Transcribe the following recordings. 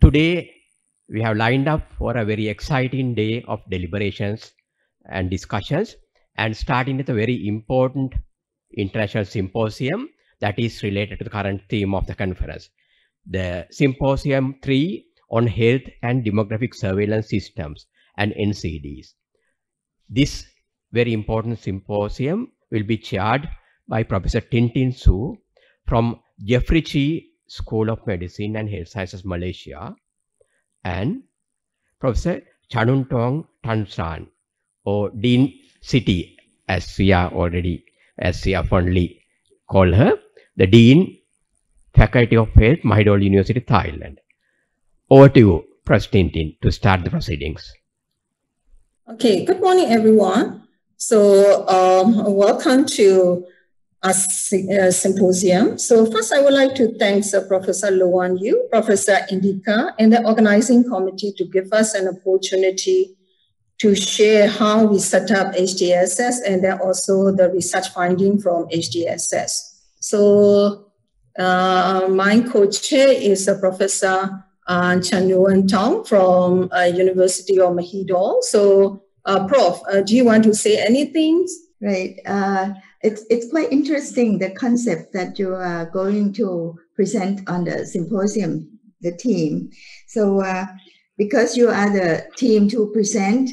Today, we have lined up for a very exciting day of deliberations and discussions, and starting with a very important international symposium that is related to the current theme of the conference. The Symposium 3 on Health and Demographic Surveillance Systems and NCDs. This very important symposium will be chaired by Professor Tin Tin Su from Jeffrey Cheah School of Medicine and Health Sciences, Malaysia, and Professor Chanuntong Tansan, or Dean City, as we are fondly call her, the Dean, Faculty of Health, Mahidol University, Thailand. Over to you, Professor Tin Tin, to start the proceedings. Okay, good morning, everyone. So welcome to our symposium. So first, I would like to thank Professor Luan Yu, Professor Indika, and the organizing committee to give us an opportunity to share how we set up HDSS and then also the research finding from HDSS. So my co-chair is Professor Chanuntong from University of Mahidol. So, Prof, do you want to say anything? Right. It's quite interesting, the concept that you are going to present on the symposium, the team. So, because you are the team to present,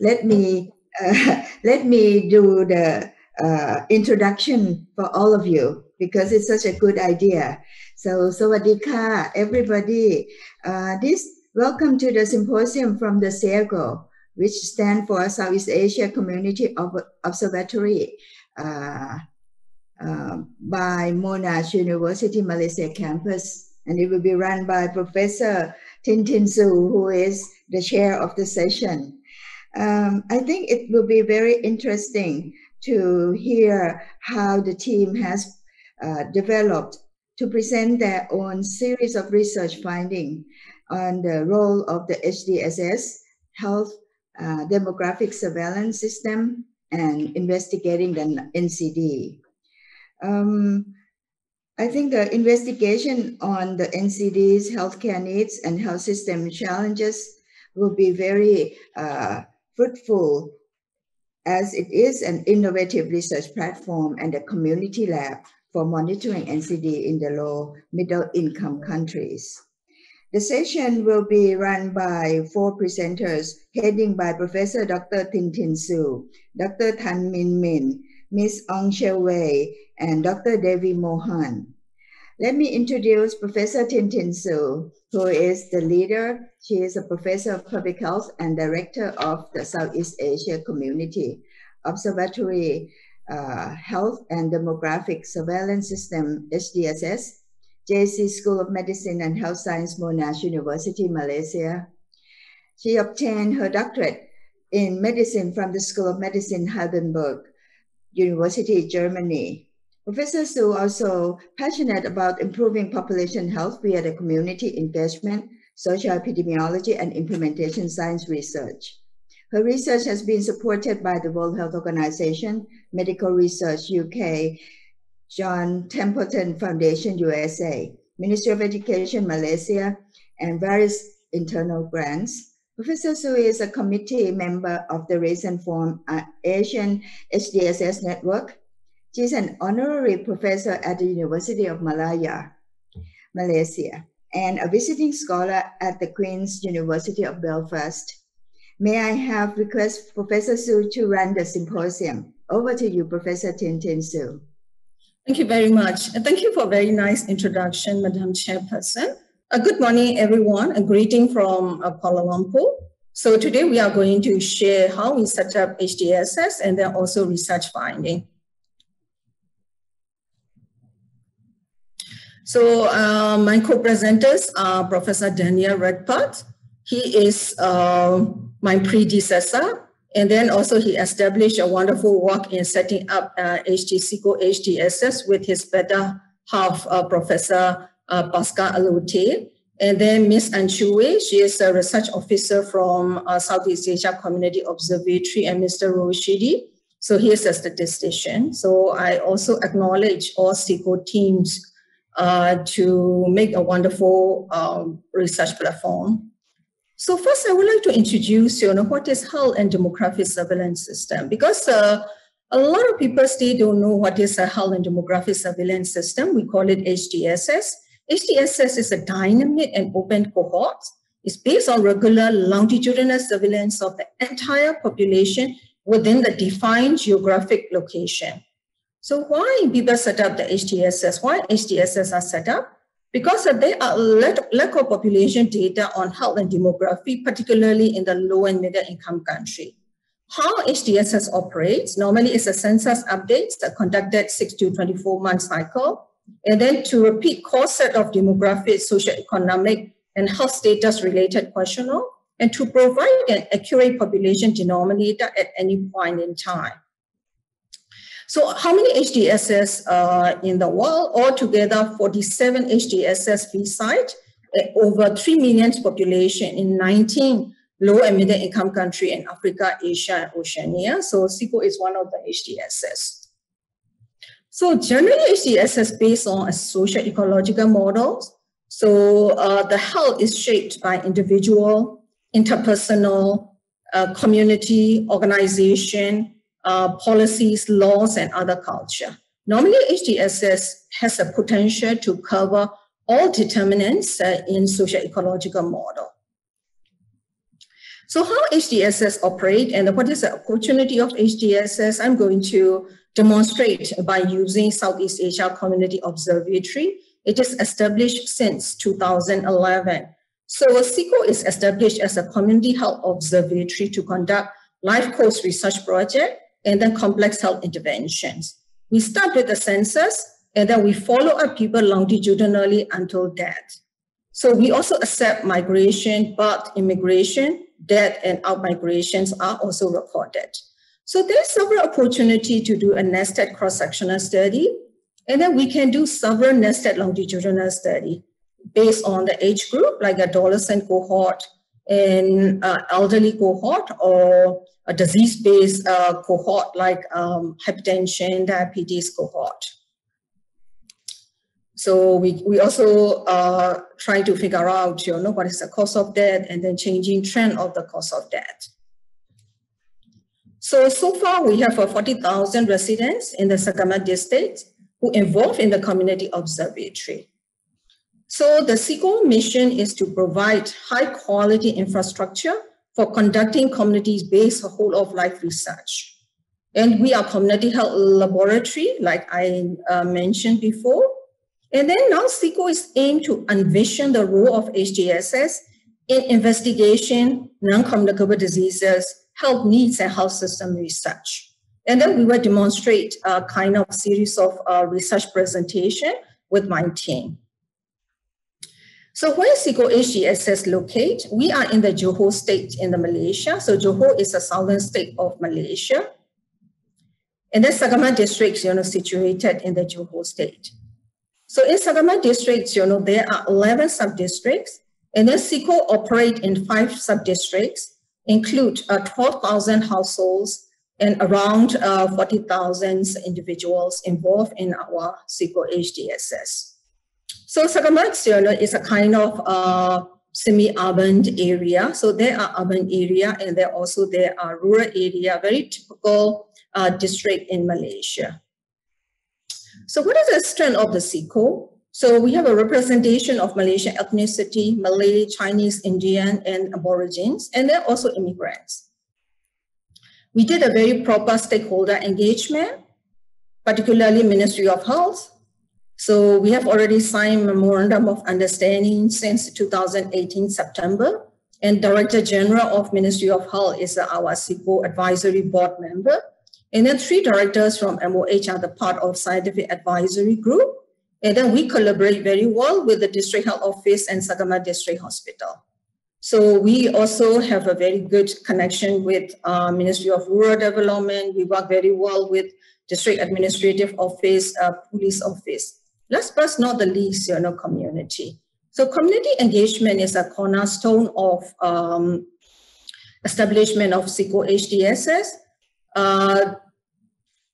let me do the introduction for all of you, because it's such a good idea. So, sawadika, everybody. Welcome to the symposium from the SEACO, which stands for Southeast Asia Community Observatory by Monash University Malaysia campus. And it will be run by Professor Tin Tin Su, who is the chair of the session. I think it will be very interesting to hear how the team has developed to present their own series of research findings on the role of the HDSS, health demographic surveillance system, and investigating the NCD. I think the investigation on the NCDs, healthcare needs, and health system challenges will be very fruitful, as it is an innovative research platform and a community lab for monitoring NCD in the low middle income countries. The session will be run by 4 presenters, heading by Professor Dr. Tin Tin Su, Dr. Tan Min Min, Ms. Ang Chiew Way, and Dr. Devi Mohan. Let me introduce Professor Tin Tin Su, who is the leader. She is a professor of public health and director of the Southeast Asia Community Observatory Health and Demographic Surveillance System, HDSS, JC School of Medicine and Health Sciences, Monash University, Malaysia. She obtained her doctorate in medicine from the School of Medicine, Heidelberg University, Germany. Professor Su also passionate about improving population health via the community engagement, social epidemiology, and implementation science research. Her research has been supported by the World Health Organization, Medical Research UK, John Templeton Foundation, USA, Ministry of Education, Malaysia, and various internal grants. Professor Su is a committee member of the recent formed Asian HDSS Network. She is an honorary professor at the University of Malaysia, and a visiting scholar at the Queen's University of Belfast. May I have request Professor Su to run the symposium. Over to you, Professor Tin Tin Su. Thank you very much. And thank you for a very nice introduction, Madam Chairperson. Good morning, everyone. A greeting from Kuala Lumpur. So today we are going to share how we set up HDSS and then also research finding. So my co-presenters are Professor Daniel Redpath. He is my predecessor, and then also he established a wonderful work in setting up SEACO HDSS with his better half, Professor Pascale Allotey, and then Ms. Ang Chiew Way. She is a research officer from Southeast Asia Community Observatory, and Mr. Roshidi. So he is a statistician. So I also acknowledge all SEACO teams to make a wonderful research platform. So first, I would like to introduce you know, what is health and demographic surveillance system, because a lot of people still don't know what is a health and demographic surveillance system. We call it HDSS. HDSS is a dynamic and open cohort. It's based on regular longitudinal surveillance of the entire population within the defined geographic location. So why people set up the HDSS? Why HDSS are set up? Because there are lack of population data on health and demography, particularly in the low and middle income country. How HDSS operates, normally it's a census updates that conducted 6 to 24 month cycle, and then to repeat core set of demographic, socioeconomic, and health status related questionnaire, and to provide an accurate population denominator at any point in time. So how many HDSS in the world? Altogether, 47 HDSS fee sites, over 3 million population in 19 low and middle income country in Africa, Asia, and Oceania. So SEACO is one of the HDSS. So generally HDSS based on a social ecological model. So the health is shaped by individual, interpersonal, community, organization, policies, laws, and other culture. Normally HDSS has a potential to cover all determinants in social ecological model. So how HDSS operate and what is the opportunity of HDSS? I'm going to demonstrate by using Southeast Asia Community Observatory. It is established since 2011. So SEACO is established as a community health observatory to conduct life course research project and then complex health interventions. We start with the census and then we follow up people longitudinally until death. So we also accept migration, birth, immigration, death, and out migrations are also recorded. So there's several opportunity to do a nested cross-sectional study, and then we can do several nested longitudinal study based on the age group, like adolescent cohort and elderly cohort, or a disease-based cohort like hypertension, diabetes cohort. So we also try to figure out, you know, what is the cause of death and then changing trend of the cause of death. So far we have 40,000 residents in the Sakama District who involved in the community observatory. So the SEACO mission is to provide high quality infrastructure for conducting communities-based whole of life research. And we are community health laboratory, like I mentioned before. And then now SEACO is aimed to envision the role of HDSS in investigation, non-communicable diseases, health needs, and health system research. And then we will demonstrate a kind of series of research presentation with my team. So where is SEACO HDSS located? We are in the Johor state in the Malaysia. So Johor is a southern state of Malaysia. And then Sakama District, you know, situated in the Johor state. So in Sakama District, you know, there are 11 sub-districts, and then SEACO operate in 5 sub-districts, include 12,000 households and around 40,000 individuals involved in our SEACO HDSS. So Sakama, you know, is a kind of semi-urban area. So there are urban area, and there are rural area, very typical district in Malaysia. So what is the strength of the SEACO? So we have a representation of Malaysian ethnicity, Malay, Chinese, Indian, and Aborigines, and then also immigrants. We did a very proper stakeholder engagement, particularly Ministry of Health. So we have already signed Memorandum of Understanding since 2018 September, and Director General of Ministry of Health is our SEACO Advisory Board member. And then 3 directors from MOH are the part of Scientific Advisory Group. And then we collaborate very well with the District Health Office and Sakama District Hospital. So we also have a very good connection with Ministry of Rural Development. We work very well with District Administrative Office, Police Office. Last but not the least, you know, community. So community engagement is a cornerstone of establishment of SEACO HDSS.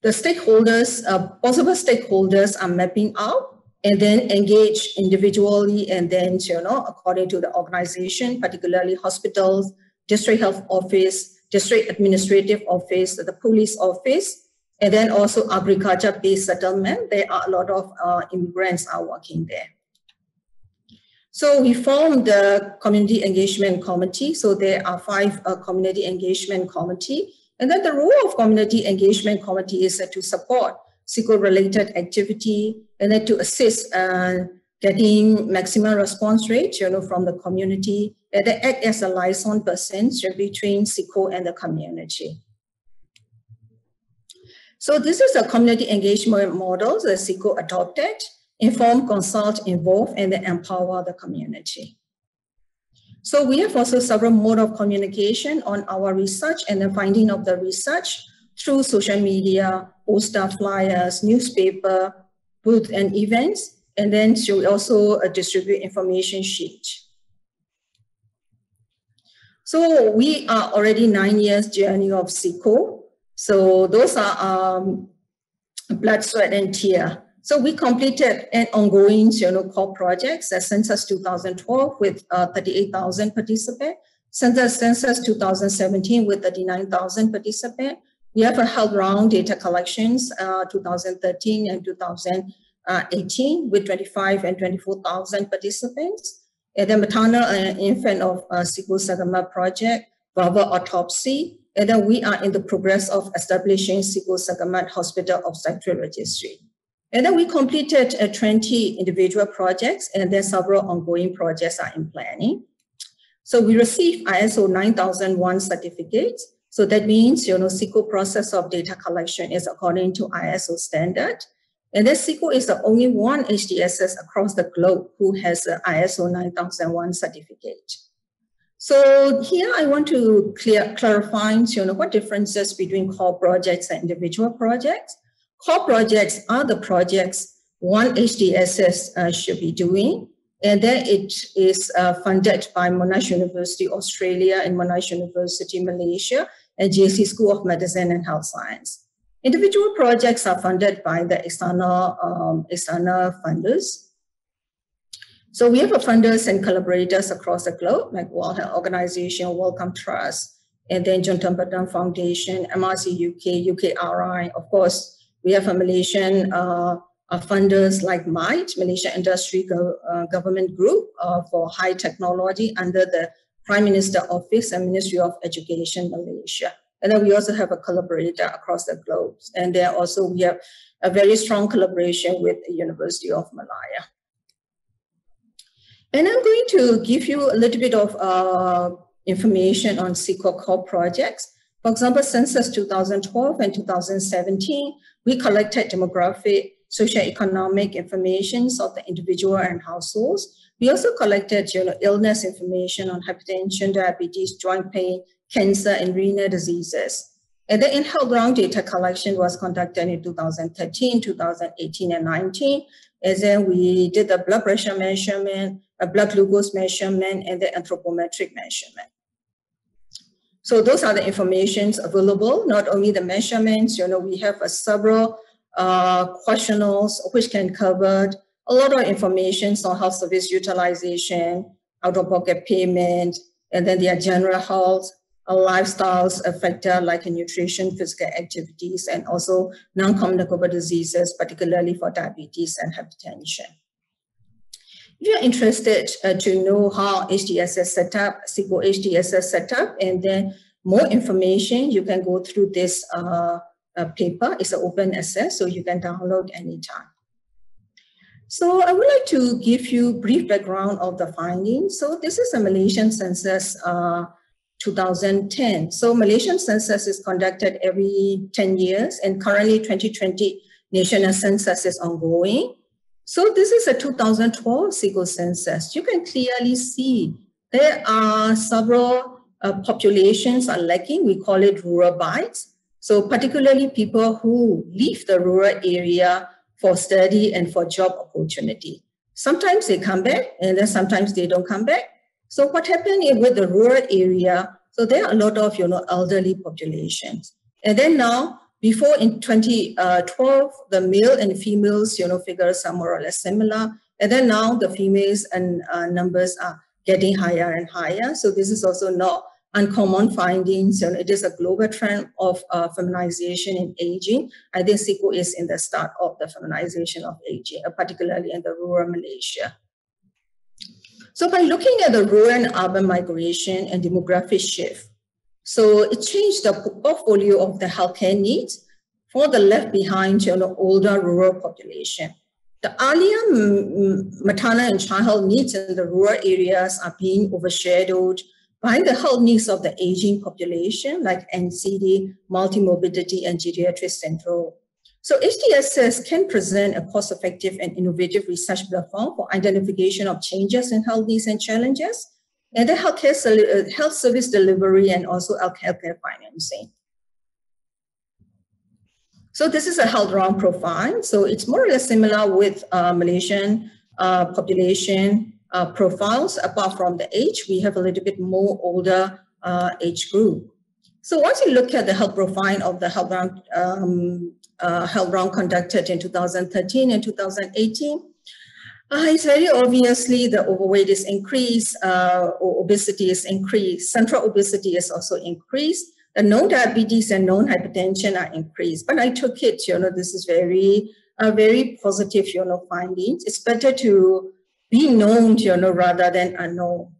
The stakeholders, possible stakeholders are mapping out and then engage individually and then, you know, according to the organization, particularly hospitals, district health office, district administrative office, the police office, and then also agriculture-based settlement. There are a lot of immigrants are working there. So we formed the community engagement committee. So there are 5 community engagement committee. And then the role of community engagement committee is to support SEACO-related activity and then to assist getting maximum response rate, you know, from the community, and they act as a liaison person between SEACO and the community. So this is a community engagement model that SEACO adopted: inform, consult, involve, and then empower the community. So we have also several modes of communication on our research and the finding of the research through social media, poster flyers, newspaper, booth and events, and then she also distribute information sheet. So we are already 9 years journey of SEACO. So those are blood, sweat and tear. So we completed an ongoing, you know, core projects at Census 2012 with 38,000 participants, Census 2017 with 39,000 participants. We have a health round data collections 2013 and 2018 with 25 and 24,000 participants. And then maternal and infant of SEACO Sakama project, verbal autopsy. And then we are in the progress of establishing SEACO Sakama Hospital Obstetric Registry. And then we completed 20 individual projects, and then several ongoing projects are in planning. So we received ISO 9001 certificates. So that means, you know, SEACO process of data collection is according to ISO standard. And then SEACO is the only one HDSS across the globe who has an ISO 9001 certificate. So here I want to clarify, you know, what differences between core projects and individual projects. Core projects are the projects one HDSS should be doing, and then it is funded by Monash University Australia and Monash University Malaysia and JC School of Medicine and Health Sciences. Individual projects are funded by the external, funders. So we have funders and collaborators across the globe, like World Health Organization, Wellcome Trust, and then John Templeton Foundation, MRC UK, UKRI, of course. We have a Malaysian funders like MITE, Malaysia Industry Government Group for High Technology under the Prime Minister's Office and Ministry of Education Malaysia. And then we also have a collaborator across the globe. And there also we have a very strong collaboration with the University of Malaya. And I'm going to give you a little bit of information on SEACO core projects. For example, Census 2012 and 2017, we collected demographic, socioeconomic information of the individual and households. We also collected, you know, illness information on hypertension, diabetes, joint pain, cancer, and renal diseases. And the in-health round data collection was conducted in 2013, 2018, and 19. And then we did a blood pressure measurement, a blood glucose measurement, and the anthropometric measurement. So those are the informations available, not only the measurements, you know, we have several questionnaires which can cover a lot of information on health service utilization, out-of-pocket payment, and then their general health, lifestyles factor like nutrition, physical activities, and also non-communicable diseases, particularly for diabetes and hypertension. If you're interested to know how HDSS setup, SEACO HDSS setup, and then more information, you can go through this paper. It's an open access, so you can download anytime. So I would like to give you brief background of the findings. So this is a Malaysian census 2010. So Malaysian census is conducted every 10 years, and currently 2020 national census is ongoing. So this is a 2012 SEACO census. You can clearly see there are several populations are lacking. We call it rural bites. So particularly people who leave the rural area for study and for job opportunity. Sometimes they come back and then sometimes they don't come back. So what happened with the rural area? So there are a lot of, you know, elderly populations. And then now Before in 2012, the male and females, figures are more or less similar. And then now the females and numbers are getting higher and higher. So this is also not uncommon findings, and it is a global trend of feminization and aging. I think SEACO is in the start of the feminization of aging, particularly in the rural Malaysia. So by looking at the rural and urban migration and demographic shift, so it changed the portfolio of the healthcare needs for the left behind older rural population. The earlier maternal and child needs in the rural areas are being overshadowed by the health needs of the aging population, like NCD, multimorbidity, and geriatric syndrome. So HDSS can present a cost-effective and innovative research platform for identification of changes in health needs and challenges, and the health service delivery and also healthcare financing. So this is a health round profile. So it's more or less similar with Malaysian population profiles. Apart from the age, we have a little bit more older age group. So once you look at the health profile of the health round conducted in 2013 and 2018, it's very obviously the overweight is increased, obesity is increased, central obesity is also increased, the known diabetes and known hypertension are increased. But I took it, this is very positive, findings. It's better to be known, rather than unknown.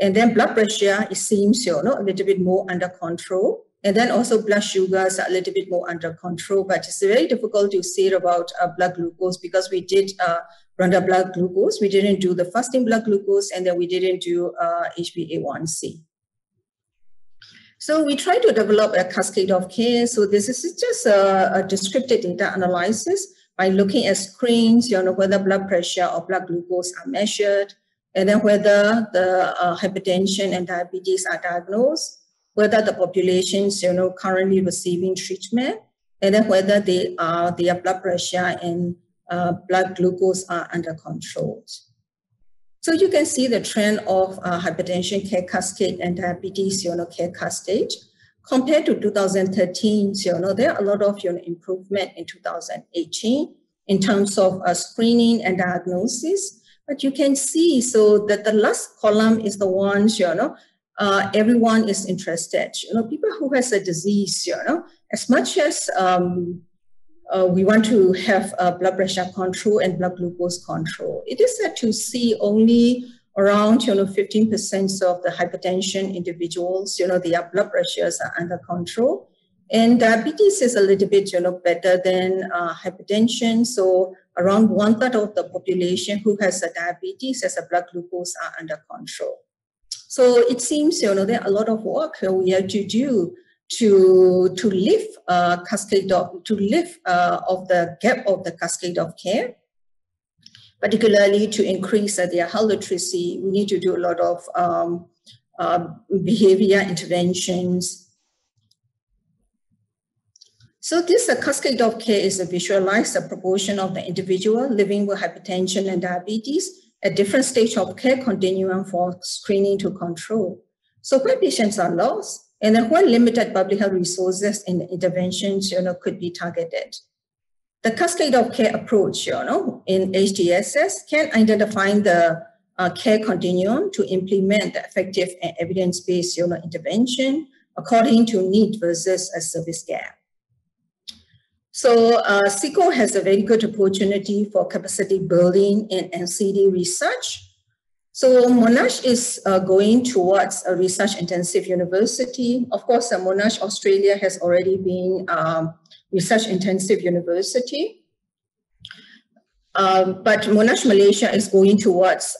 And then blood pressure, it seems, a little bit more under control. And then also blood sugars are a little bit more under control, but it's very difficult to say about blood glucose, because we did run the blood glucose. We didn't do the fasting blood glucose, and then we didn't do HbA1c. So we try to develop a cascade of care. So this is just a descriptive data analysis by looking at screens, whether blood pressure or blood glucose are measured, and then whether the hypertension and diabetes are diagnosed, whether the populations, currently receiving treatment, and then whether they are, their blood pressure and blood glucose are under control. So you can see the trend of hypertension care cascade and diabetes, care cascade. Compared to 2013, there are a lot of improvement in 2018 in terms of screening and diagnosis. But you can see, so that the last column is the ones, everyone is interested. People who has a disease, as much as we want to have blood pressure control and blood glucose control, it is sad to see only around 15% of the hypertension individuals, their blood pressures are under control, and diabetes is a little bit better than hypertension. So around 1/3 of the population who has a diabetes as a blood glucose are under control. So it seems, there are a lot of work we have to do to lift cascade of, to lift the gap of the cascade of care, particularly to increase their health literacy. We need to do a lot of behavior interventions. So this cascade of care is to visualize the proportion of the individual living with hypertension and diabetes at different stage of care continuum for screening to control. So where patients are lost, and then where limited public health resources and interventions, could be targeted. The cascade of care approach, in HDSS can identify the care continuum to implement the effective and evidence-based, intervention according to need versus a service gap. So SEACO has a very good opportunity for capacity building in NCD research. So Monash is going towards a research-intensive university. Of course, Monash Australia has already been research-intensive university. But Monash Malaysia is going towards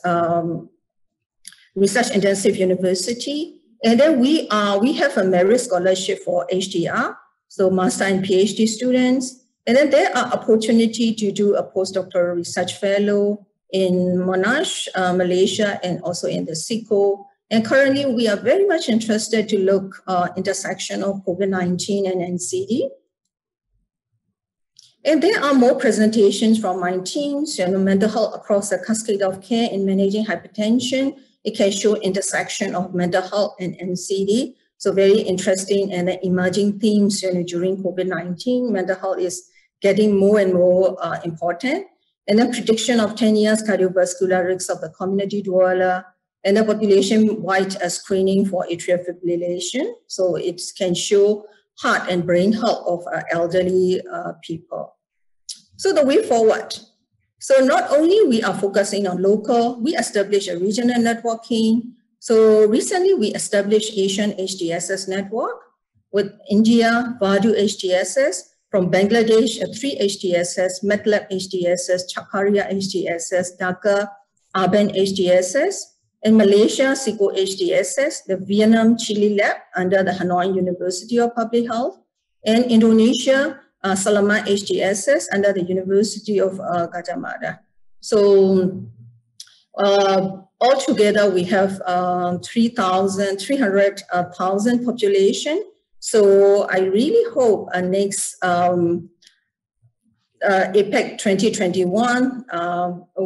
research-intensive university. And then we have a merit scholarship for HDR. So master and PhD students. And then there are opportunity to do a postdoctoral research fellow in Monash, Malaysia, and also in the SEACO. And currently we are very much interested to look intersection of COVID-19 and NCD. And there are more presentations from my teams, mental health across the cascade of care in managing hypertension. It can show intersection of mental health and NCD. So very interesting and emerging themes, you know, during COVID-19, mental health is getting more and more important. And the prediction of 10 years cardiovascular risk of the community dweller, and the population-wide screening for atrial fibrillation. So it can show heart and brain health of elderly people. So the way forward. So not only we are focusing on local, we establish a regional networking. So recently we established Asian HDSS Network with India, Vadu HDSS, from Bangladesh, 3 HDSS, Matlab HDSS, Chakaria HDSS, Dhaka, Urban HDSS, in Malaysia, SEACO HDSS, the Vietnam Chile Lab under the Hanoi University of Public Health, and Indonesia, Salama HDSS under the University of Gajah Mada. So altogether, we have 300,000 population. So I really hope next APEC 2021,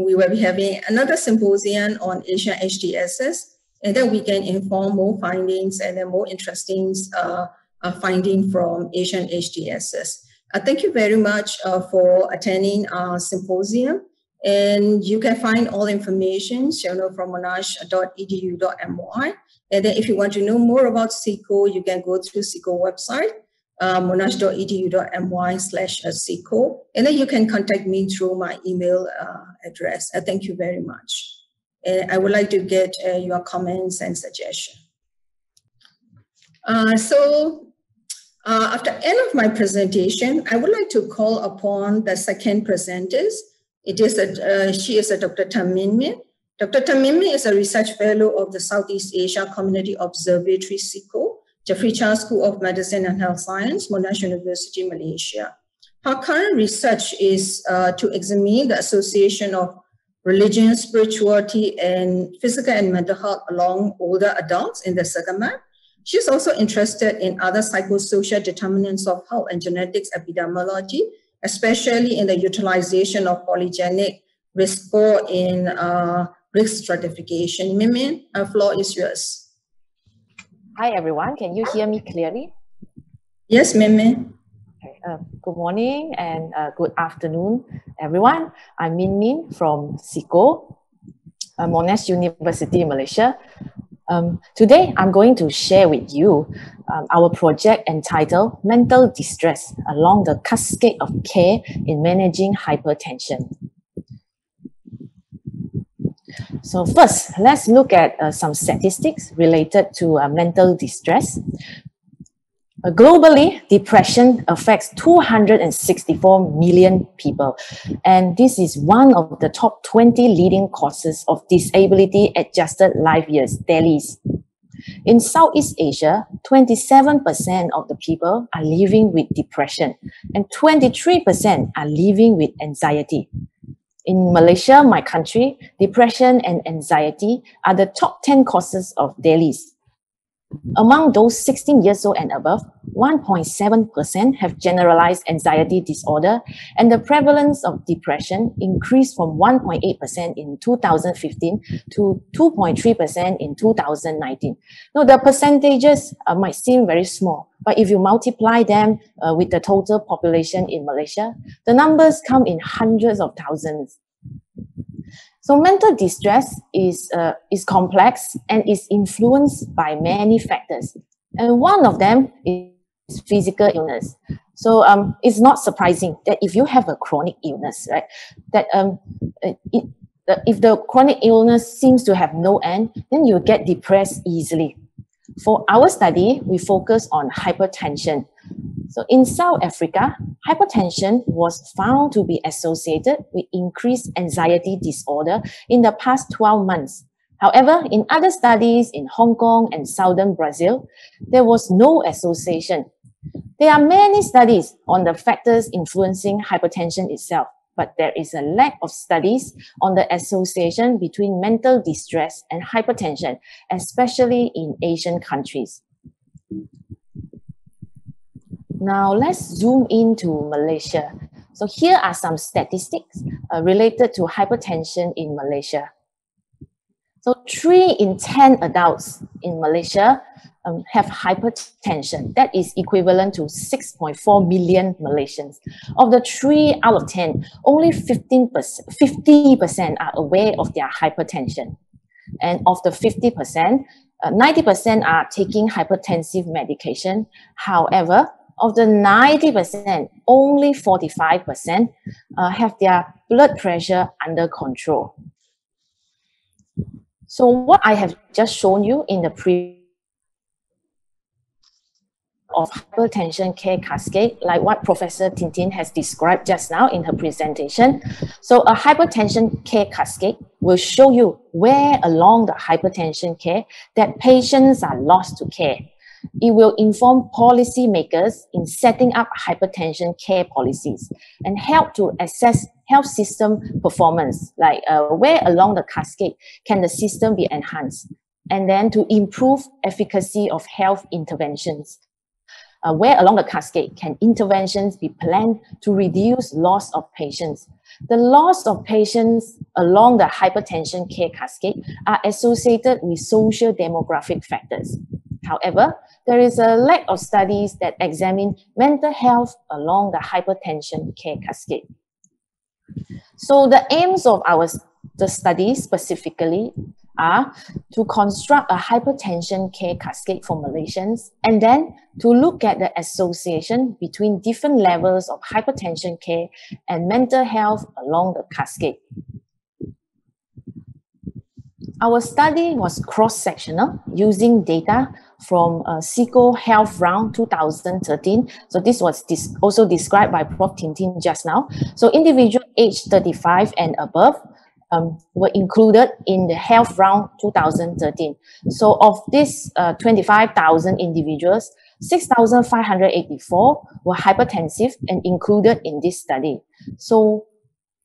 we will be having another symposium on Asian HDSS, and then we can inform more findings and then more interesting findings from Asian HDSS. Thank you very much for attending our symposium, and you can find all information, you know, from monash.edu.my. And then if you want to know more about SEACO, you can go through SEACO website, monash.edu.my/SEACO, and then you can contact me through my email address. Thank you very much. I would like to get your comments and suggestions. After end of my presentation, I would like to call upon the second presenters. It is she is Dr. Tan Min Min. Dr. Tan Min Min is a research fellow of the Southeast Asia Community Observatory SEACO, Jeffrey Cheah School of Medicine and Health Sciences, Monash University, Malaysia. Her current research is to examine the association of religion, spirituality, and physical and mental health along older adults in the Sagamah. She's also interested in other psychosocial determinants of health and genetics epidemiology, especially in the utilization of polygenic risk score in risk stratification. Min, the floor is yours. Hi, everyone. Can you hear me clearly? Yes, Min. Okay. Good morning and good afternoon, everyone. I'm Min Min from SEACO, Monash University, Malaysia. Today, I'm going to share with you our project entitled Mental Distress Along the Cascade of Care in Managing Hypertension. So first, let's look at some statistics related to mental distress. Globally, depression affects 264 million people, and this is one of the top 20 leading causes of disability-adjusted life years, DALIs. In Southeast Asia, 27% of the people are living with depression, and 23% are living with anxiety. In Malaysia, my country, depression and anxiety are the top 10 causes of DALIs. Among those 16 years old and above, 1.7% have generalized anxiety disorder, and the prevalence of depression increased from 1.8% in 2015 to 2.3% in 2019. Now, the percentages might seem very small, but if you multiply them with the total population in Malaysia, the numbers come in hundreds of thousands. So mental distress is complex and is influenced by many factors. And one of them is physical illness. So it's not surprising that if you have a chronic illness, right, that if the chronic illness seems to have no end, then you get depressed easily. For our study, we focus on hypertension. So in South Africa, hypertension was found to be associated with increased anxiety disorder in the past 12 months. However, in other studies in Hong Kong and southern Brazil, there was no association. There are many studies on the factors influencing hypertension itself, but there is a lack of studies on the association between mental distress and hypertension, especially in Asian countries. Now let's zoom into Malaysia. So here are some statistics related to hypertension in Malaysia. So 3 in 10 adults in Malaysia have hypertension. That is equivalent to 6.4 million Malaysians. Of the 3 out of 10, only 50% are aware of their hypertension. And of the 50%, 90% are taking hypertensive medication. However, of the 90%, only 45% have their blood pressure under control. So what I have just shown you in the previous of hypertension care cascade, like what Professor Tin Tin has described just now in her presentation. So a hypertension care cascade will show you where along the hypertension care that patients are lost to care. It will inform policymakers in setting up hypertension care policies and help to assess health system performance, like where along the cascade can the system be enhanced, and then to improve efficacy of health interventions. Where along the cascade can interventions be planned to reduce loss of patients? The loss of patients along the hypertension care cascade are associated with social demographic factors. However, there is a lack of studies that examine mental health along the hypertension care cascade. So the aims of the study specifically are to construct a hypertension care cascade for Malaysians and then to look at the association between different levels of hypertension care and mental health along the cascade. Our study was cross-sectional using data from SEACO Health Round 2013. So this was also described by Prof. Tin Tin just now. So individuals aged 35 and above were included in the Health Round 2013. So of these 25,000 individuals, 6,584 were hypertensive and included in this study. So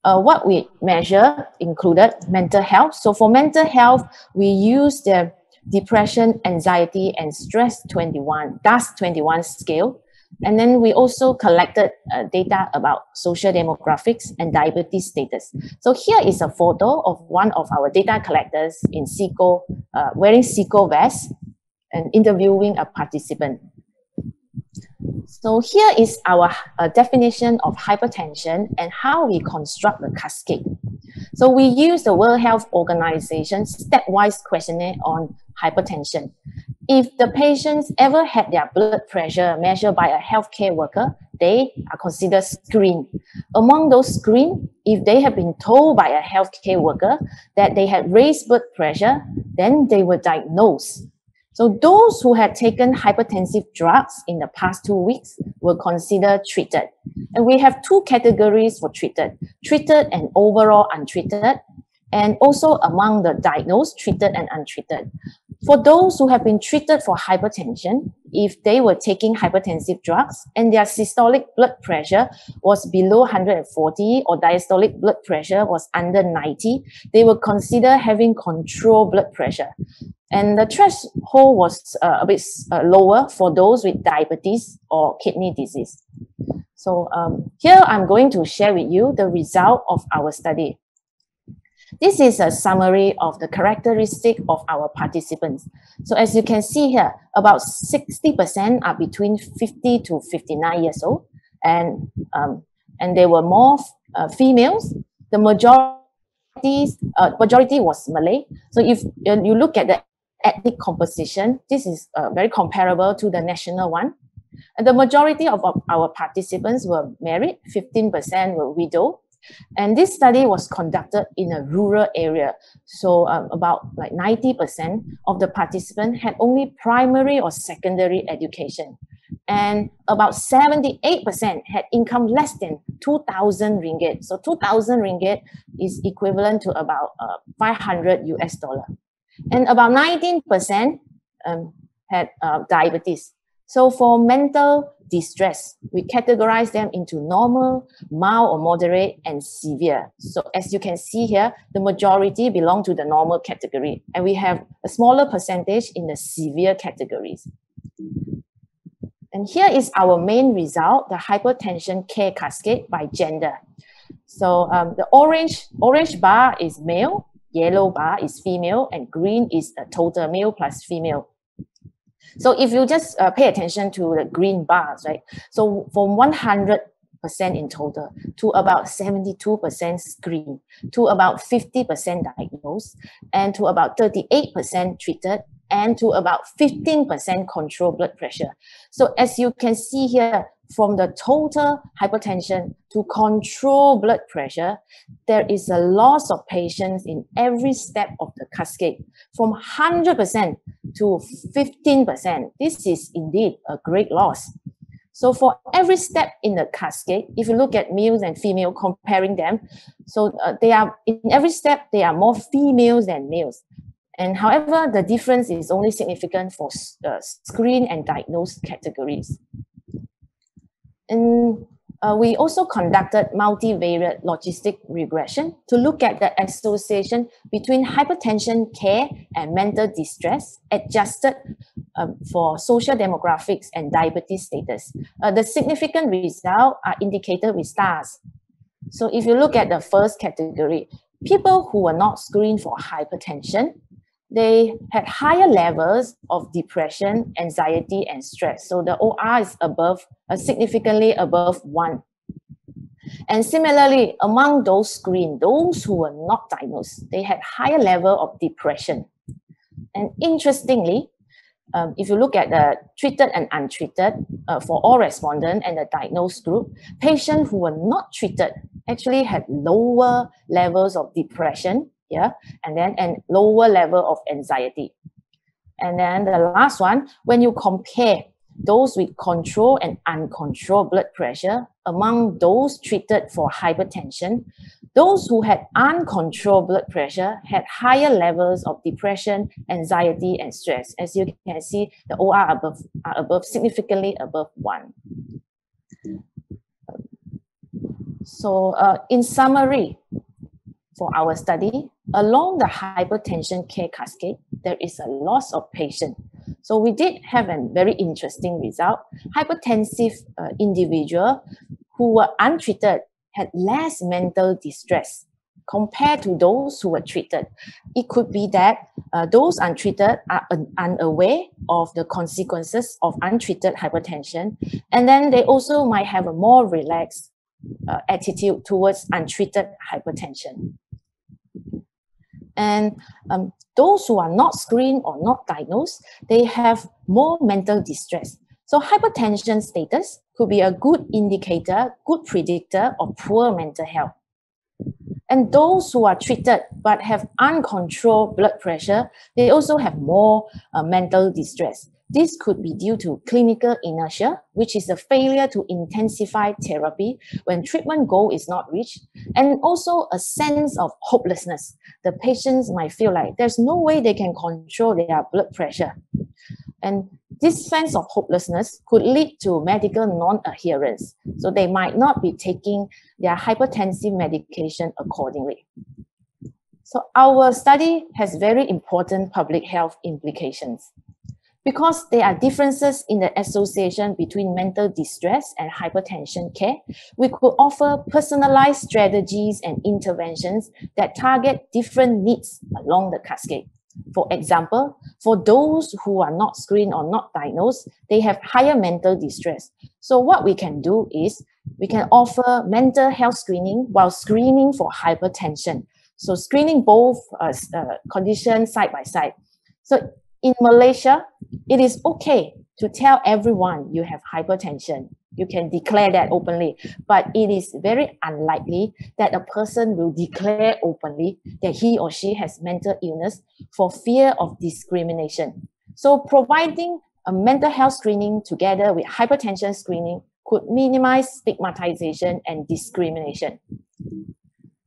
what we measure included mental health. So for mental health, we use the Depression, Anxiety, and Stress 21, DAS 21 scale. And then we also collected data about social demographics and diabetes status. So here is a photo of one of our data collectors in SEACO, wearing SEACO vest and interviewing a participant. So here is our definition of hypertension and how we construct the cascade. So we use the World Health Organization stepwise questionnaire on hypertension. If the patients ever had their blood pressure measured by a healthcare worker, they are considered screened. Among those screened, if they have been told by a healthcare worker that they had raised blood pressure, then they were diagnosed. So those who had taken hypertensive drugs in the past 2 weeks were considered treated. And we have 2 categories for treated: treated and overall untreated, and also among the diagnosed, treated and untreated. For those who have been treated for hypertension, if they were taking hypertensive drugs and their systolic blood pressure was below 140 or diastolic blood pressure was under 90, they were considered having controlled blood pressure. And the threshold was a bit lower for those with diabetes or kidney disease. So here I'm going to share with you the result of our study. This is a summary of the characteristic of our participants. So as you can see here, about 60% are between 50 to 59 years old, and they were more females. The majority was Malay. So if you look at the ethnic composition, this is very comparable to the national one. And the majority of our participants were married, 15% were widow. And this study was conducted in a rural area. So about like 90% of the participants had only primary or secondary education. And about 78% had income less than 2,000 ringgit. So 2,000 ringgit is equivalent to about $500. And about 19% had diabetes. So for mental distress, we categorize them into normal, mild or moderate, and severe. So as you can see here, the majority belong to the normal category, and we have a smaller percentage in the severe categories. And here is our main result, the hypertension care cascade by gender. So the orange bar is male, yellow bar is female and green is a total male plus female. So if you just pay attention to the green bars, right? So from 100% in total to about 72% screened, to about 50% diagnosed, and to about 38% treated, and to about 15% control blood pressure. So as you can see here, from the total hypertension to control blood pressure, there is a loss of patients in every step of the cascade, from 100% to 15%. This is indeed a great loss. So for every step in the cascade, if you look at males and females, comparing them, so they are, in every step, they are more females than males. And however, the difference is only significant for screen and diagnosed categories. And we also conducted multivariate logistic regression to look at the association between hypertension care and mental distress, adjusted for social demographics and diabetes status. The significant results are indicated with stars. So if you look at the first category, people who were not screened for hypertension, they had higher levels of depression, anxiety, and stress. So the OR is above, significantly above 1. And similarly, among those screened, those who were not diagnosed, they had higher level of depression. And interestingly, if you look at the treated and untreated for all respondents and the diagnosed group, patients who were not treated actually had lower levels of depression, yeah, and then a lower level of anxiety. And then the last one, when you compare those with control and uncontrolled blood pressure among those treated for hypertension, those who had uncontrolled blood pressure had higher levels of depression, anxiety, and stress. As you can see, the OR are significantly above 1. So in summary, for our study, along the hypertension care cascade, there is a loss of patient. So we did have a very interesting result. Hypertensive individuals who were untreated had less mental distress compared to those who were treated. It could be that those untreated are unaware of the consequences of untreated hypertension, and then they also might have a more relaxed attitude towards untreated hypertension. And those who are not screened or not diagnosed, they have more mental distress. So hypertension status could be a good indicator, good predictor of poor mental health. And those who are treated but have uncontrolled blood pressure, they also have more mental distress. This could be due to clinical inertia, which is a failure to intensify therapy when treatment goal is not reached, and also a sense of hopelessness. The patients might feel like there's no way they can control their blood pressure. And this sense of hopelessness could lead to medical non-adherence. So they might not be taking their hypertensive medication accordingly. So our study has very important public health implications, because there are differences in the association between mental distress and hypertension care. We could offer personalized strategies and interventions that target different needs along the cascade. For example, for those who are not screened or not diagnosed, they have higher mental distress. So what we can do is we can offer mental health screening while screening for hypertension. So screening both conditions side by side. So in Malaysia, it is okay to tell everyone you have hypertension. You can declare that openly, but it is very unlikely that a person will declare openly that he or she has mental illness for fear of discrimination. So providing a mental health screening together with hypertension screening could minimize stigmatization and discrimination.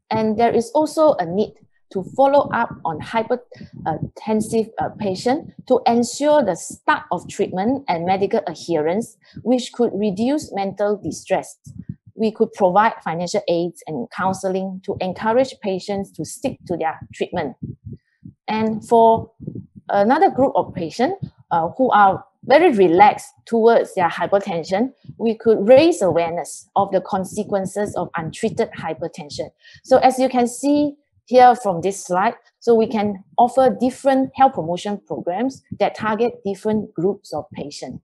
And there is also a need to follow up on hypertensive patients to ensure the start of treatment and medical adherence, which could reduce mental distress. We could provide financial aid and counseling to encourage patients to stick to their treatment. And for another group of patients who are very relaxed towards their hypertension, we could raise awareness of the consequences of untreated hypertension. So as you can see, here from this slide. So we can offer different health promotion programs that target different groups of patients.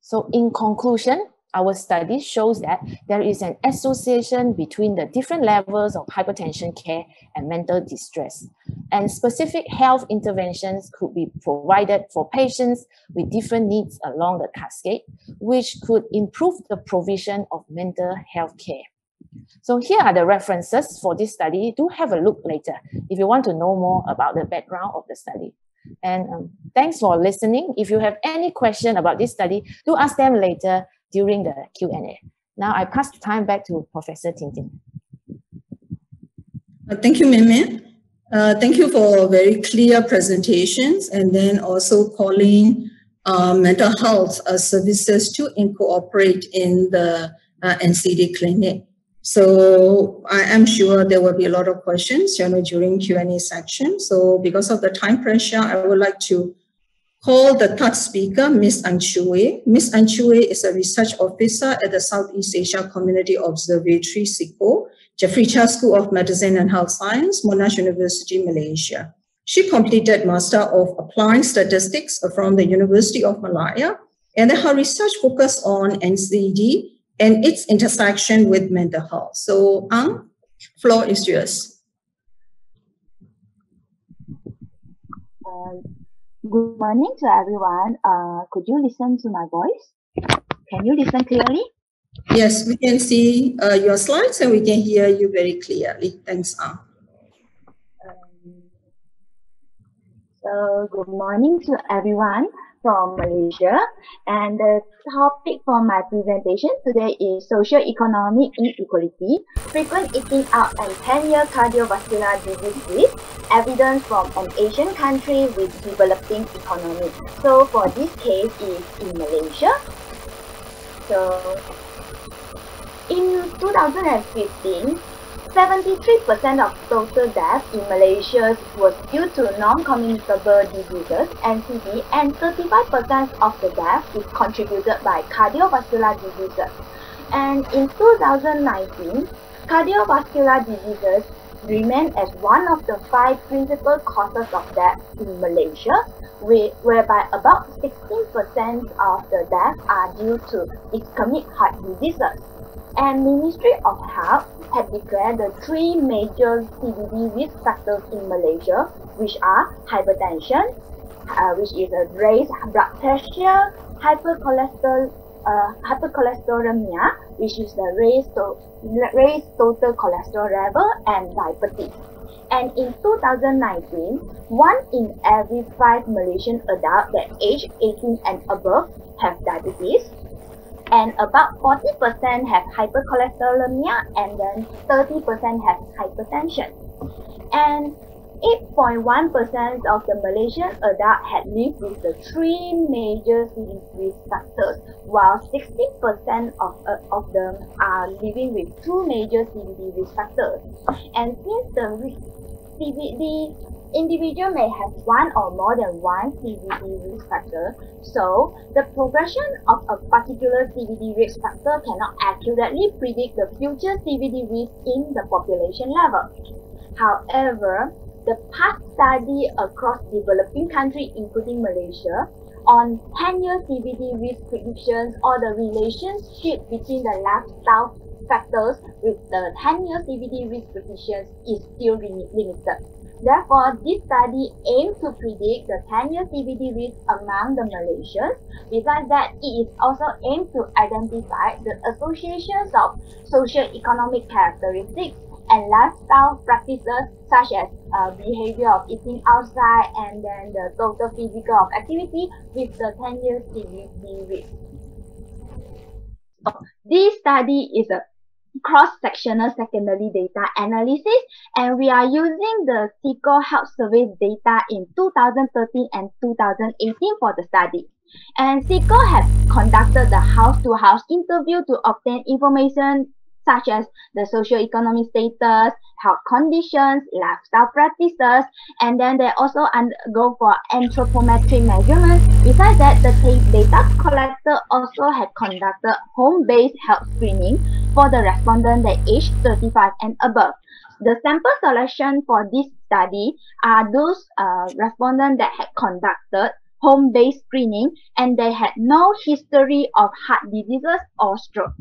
So in conclusion, our study shows that there is an association between the different levels of hypertension care and mental distress. And specific health interventions could be provided for patients with different needs along the cascade, which could improve the provision of mental health care. So here are the references for this study. Do have a look later if you want to know more about the background of the study. And thanks for listening. If you have any question about this study, do ask them later during the Q&A. Now I pass the time back to Professor Tin Tin. Thank you, Min Min. Thank you for very clear presentations, and then also calling mental health services to incorporate in the NCD clinic. So I am sure there will be a lot of questions, you know, during Q&A section. So because of the time pressure, I would like to call the third speaker, Ms. Ang Chiew Way. Ms. Ang Chiew Way is a research officer at the Southeast Asia Community Observatory, SEACO, Jeffrey Cheah School of Medicine and Health Sciences, Monash University, Malaysia. She completed Master of Applying Statistics from the University of Malaya, and her research focused on NCD and its intersection with mental health. So Ang, floor is yours. Good morning to everyone. Could you listen to my voice? Can you listen clearly? Yes, we can see your slides and we can hear you very clearly. Thanks, Ang. So good morning to everyone from Malaysia, and the topic for my presentation today is socio-economic inequality, frequent eating out, and 10-year cardiovascular disease risk, evidence from an Asian country with developing economy. So for this case is in Malaysia. So in 2015, 73% of total deaths in Malaysia was due to non-communicable diseases, NCD, and 35% of the deaths is contributed by cardiovascular diseases. And in 2019, cardiovascular diseases remain as one of the 5 principal causes of death in Malaysia, whereby about 16% of the deaths are due to ischemic heart diseases. And Ministry of Health had declared the 3 major CDD risk factors in Malaysia, which are hypertension, which is a raised blood pressure, hypercholesterolemia, which is the raised total cholesterol level, and diabetes. And in 2019, 1 in every 5 Malaysian adults that age 18 and above have diabetes, and about 40% have hypercholesterolemia, and then 30% have hypertension. And 8.1% of the Malaysian adults had lived with the 3 major CDD risk factors, while 16% of them are living with 2 major CDD risk factors. And since the CDD individual may have one or more than one CDD risk factor, so the progression of a particular CDD risk factor cannot accurately predict the future CDD risk in the population level. However, the past study across developing countries, including Malaysia, on 10-year CDD risk predictions or the relationship between the lifestyle factors with the 10-year CDD risk predictions is still limited. Therefore, this study aims to predict the 10-year CDD risk among the Malaysians. Besides that, it is also aimed to identify the associations of socio-economic characteristics and lifestyle practices such as behavior of eating outside and then the total physical of activity with the 10-year CDD risk. So, this study is a cross-sectional secondary data analysis, and we are using the SEACO Health Survey data in 2013 and 2018 for the study. And SEACO has conducted the house-to-house interview to obtain information such as the socioeconomic status, health conditions, lifestyle practices, and then they also undergo for anthropometric measurements. Besides that, the data collector also had conducted home-based health screening for the respondents that aged 35 and above. the sample selection for this study are those respondents that had conducted home-based screening and they had no history of heart diseases or stroke.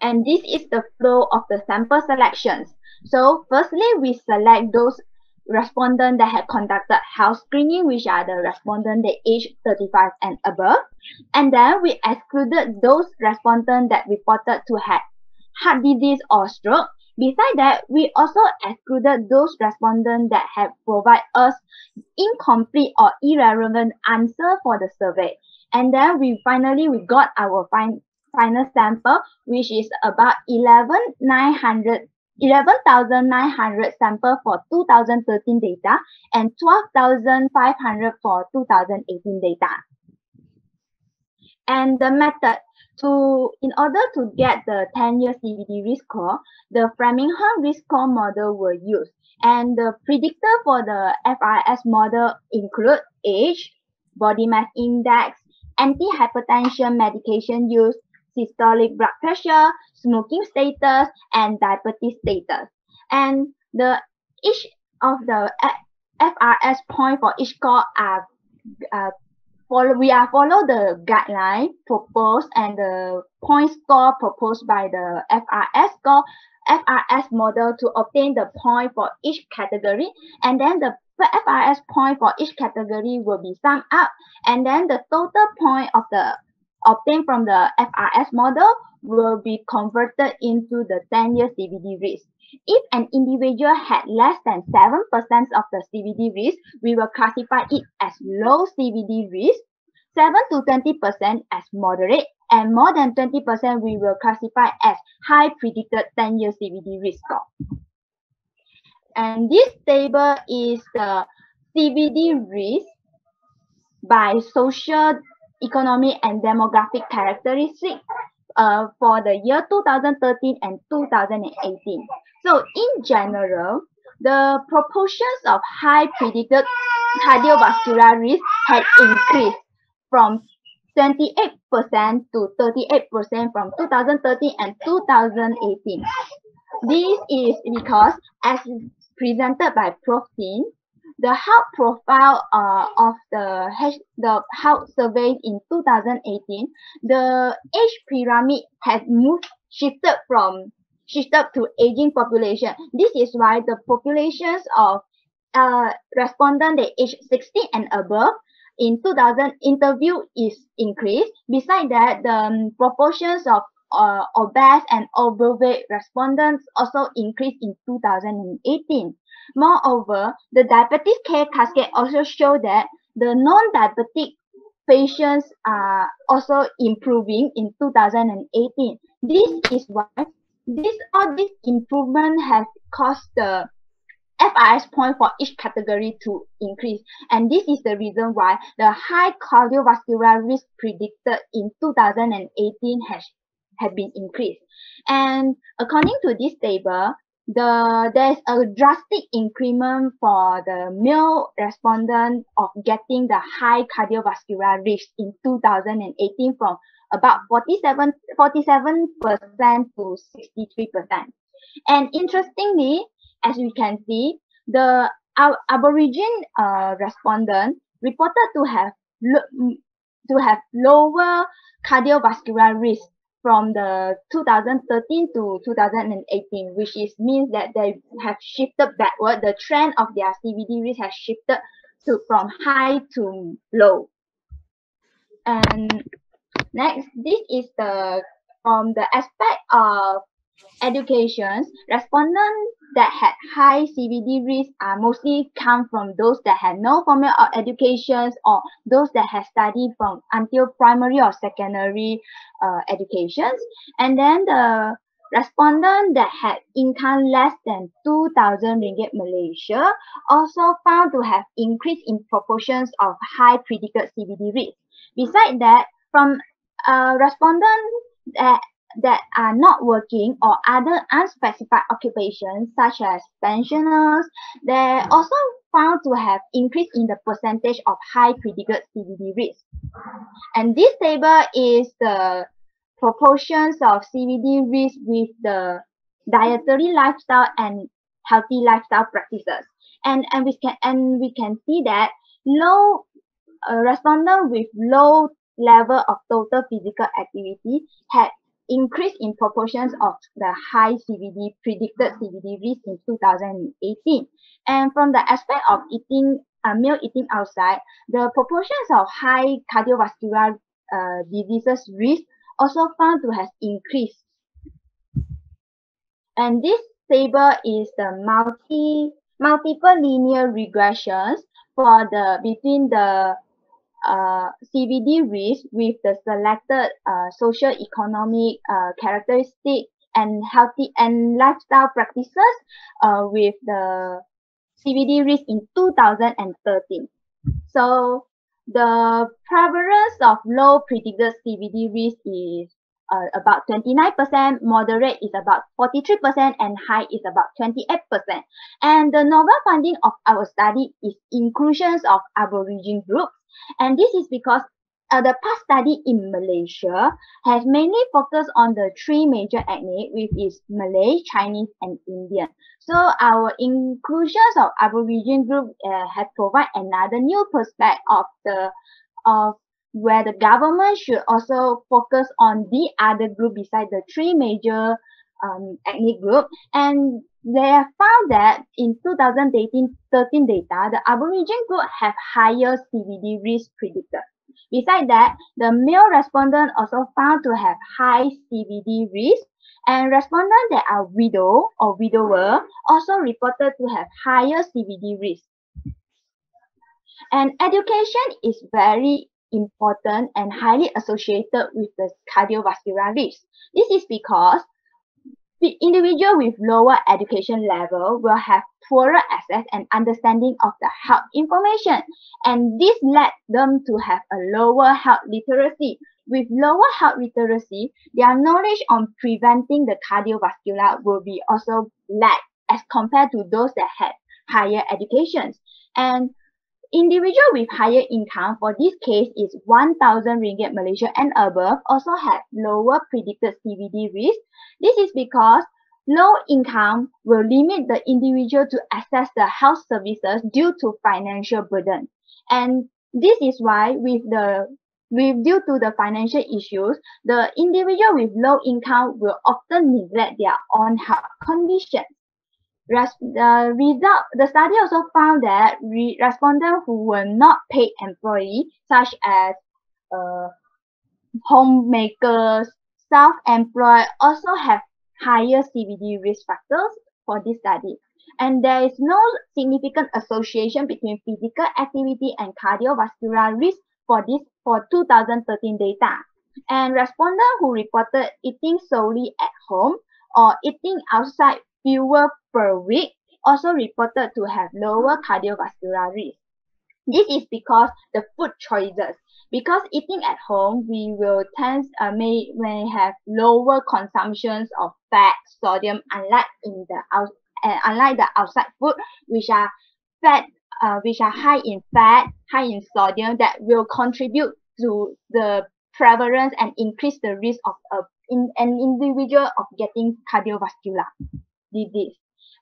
And this is the flow of the sample selections. So firstly, we select those respondents that had conducted health screening, which are the respondents that aged 35 and above. And then we excluded those respondents that reported to have heart disease or stroke. Besides that, we also excluded those respondents that have provided us incomplete or irrelevant answer for the survey. And then we got our final sample, which is about 11,900 sample for 2013 data and 12,500 for 2018 data. And the method in order to get the 10-year CBD risk score, the Framingham risk score model were used. And the predictor for the FRS model include age, body mass index, antihypertension medication use, systolic blood pressure, smoking status, and diabetes status. And each of the FRS point for each score are follow the guideline proposed and the point score proposed by the FRS model to obtain the point for each category. And then the FRS point for each category will be summed up. And then the total point of the obtained from the FRS model will be converted into the 10-year CBD risk. If an individual had less than 7% of the CBD risk, we will classify it as low CBD risk, 7 to 20% as moderate, and more than 20% we will classify as high predicted 10-year CBD risk score. And this table is the CBD risk by social, economic and demographic characteristics for the year 2013 and 2018. So in general, the proportions of high predicted cardiovascular risk had increased from 28% to 38% from 2013 and 2018. This is because, as presented by Prof. Tin, the health profile of the health survey in 2018, the age pyramid has shifted to aging population. This is why the populations of respondents aged 60 and above in 2000 interview is increased. Besides that, the proportions of obese and overweight respondents also increased in 2018. Moreover, the diabetes care cascade also showed that the non-diabetic patients are also improving in 2018. This is why all this improvement has caused the FRS point for each category to increase. And this is the reason why the high cardiovascular risk predicted in 2018 has been increased. And according to this table, there's a drastic increment for the male respondent of getting the high cardiovascular risk in 2018 from about 47% to 63%. And interestingly, as we can see, the Aborigine respondent reported to have lower cardiovascular risk from the 2013 to 2018, which means that they have shifted backward. The trend of their CBD risk has shifted from high to low. And next, this is from the aspect of education. Respondents that had high CBD risk are mostly come from those that had no formal education or those that had studied from until primary or secondary educations. And then the respondent that had income less than 2,000 ringgit Malaysia also found to have increase in proportions of high predicted CBD risk. Besides that, from respondents that are not working or other unspecified occupations such as pensioners, they also found to have increase in the percentage of high predicted CBD risk. And this table is the proportions of CBD risk with the dietary lifestyle and healthy lifestyle practices. And we can see that low respondents with low level of total physical activity had increased in proportions of the high CVD, predicted CVD risk in 2018. And from the aspect of eating, meal eating outside, the proportions of high cardiovascular diseases risk also found to have increased. And this table is the multiple linear regressions for the between the CVD risk with the selected socioeconomic characteristic and healthy and lifestyle practices with the CVD risk in 2013. So the prevalence of low predicted CVD risk is about 29%, moderate is about 43%, and high is about 28%. And the novel finding of our study is inclusions of Aboriginal groups. And this is because the past study in Malaysia has mainly focused on the three major ethnic, which is Malay, Chinese, and Indian. So our inclusions of Aboriginal group has provided another new perspective of where the government should also focus on the other group besides the three major ethnic group. And they have found that in 2013 data, the Aboriginal group have higher CVD risk predicted. Besides that, the male respondents also found to have high CVD risk, and respondents that are widow or widower also reported to have higher CVD risk. And education is very important and highly associated with the cardiovascular risk. This is because the individual with lower education level will have poorer access and understanding of the health information, and this led them to have a lower health literacy. With lower health literacy, their knowledge on preventing the cardiovascular will be also lack as compared to those that had higher educations. And individual with higher income, for this case is 1,000 ringgit Malaysia and above, also have lower predicted CVD risk. This is because low income will limit the individual to access the health services due to financial burden. And this is why due to the financial issues, the individual with low income will often neglect their own health conditions. The study also found that respondents who were not paid employees, such as homemakers, self-employed, also have higher CVD risk factors for this study. And there is no significant association between physical activity and cardiovascular risk for this 2013 data. And respondents who reported eating solely at home or eating outside fewer per week also reported to have lower cardiovascular risk. This is because the food choices. Because eating at home, we will may have lower consumptions of fat, sodium, unlike the outside food, which are high in fat, high in sodium, that will contribute to the prevalence and increase the risk of an individual of getting cardiovascular disease.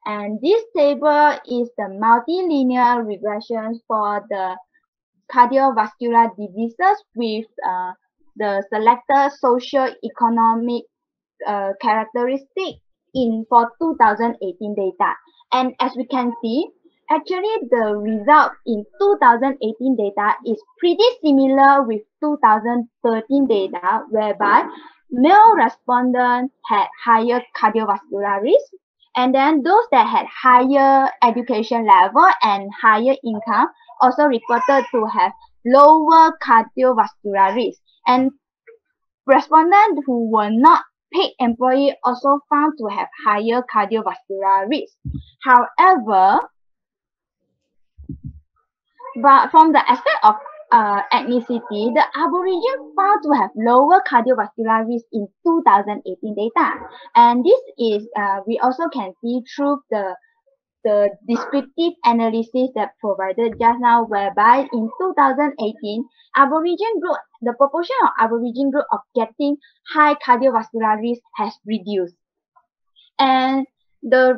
And this table is the multilinear regressions for the cardiovascular diseases with the selected socioeconomic characteristic for 2018 data. And as we can see, actually the result in 2018 data is pretty similar with 2013 data, whereby male respondents had higher cardiovascular risk. And then those that had higher education level and higher income also reported to have lower cardiovascular risk. And respondents who were not paid employees also found to have higher cardiovascular risk. However, but from the aspect of ethnicity, the Aboriginal found to have lower cardiovascular risk in 2018 data. And this is, we also can see through the descriptive analysis that provided just now, whereby in 2018, Aboriginal group, the proportion of Aboriginal group of getting high cardiovascular risk has reduced. And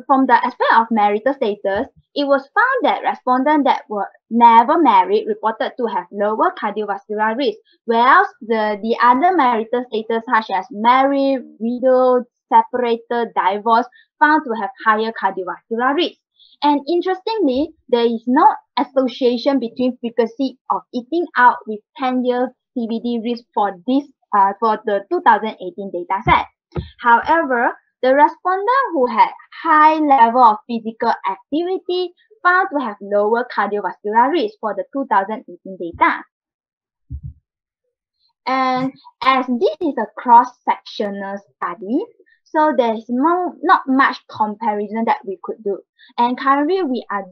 from the aspect of marital status, it was found that respondents that were never married reported to have lower cardiovascular risk, whereas the other marital status such as married, widowed, separated, divorced found to have higher cardiovascular risk. And interestingly, there is no association between frequency of eating out with 10-year CVD risk for the 2018 data set. However, the respondents who had high level of physical activity found to have lower cardiovascular risk for the 2018 data. And as this is a cross-sectional study, so there is not much comparison that we could do. And currently we are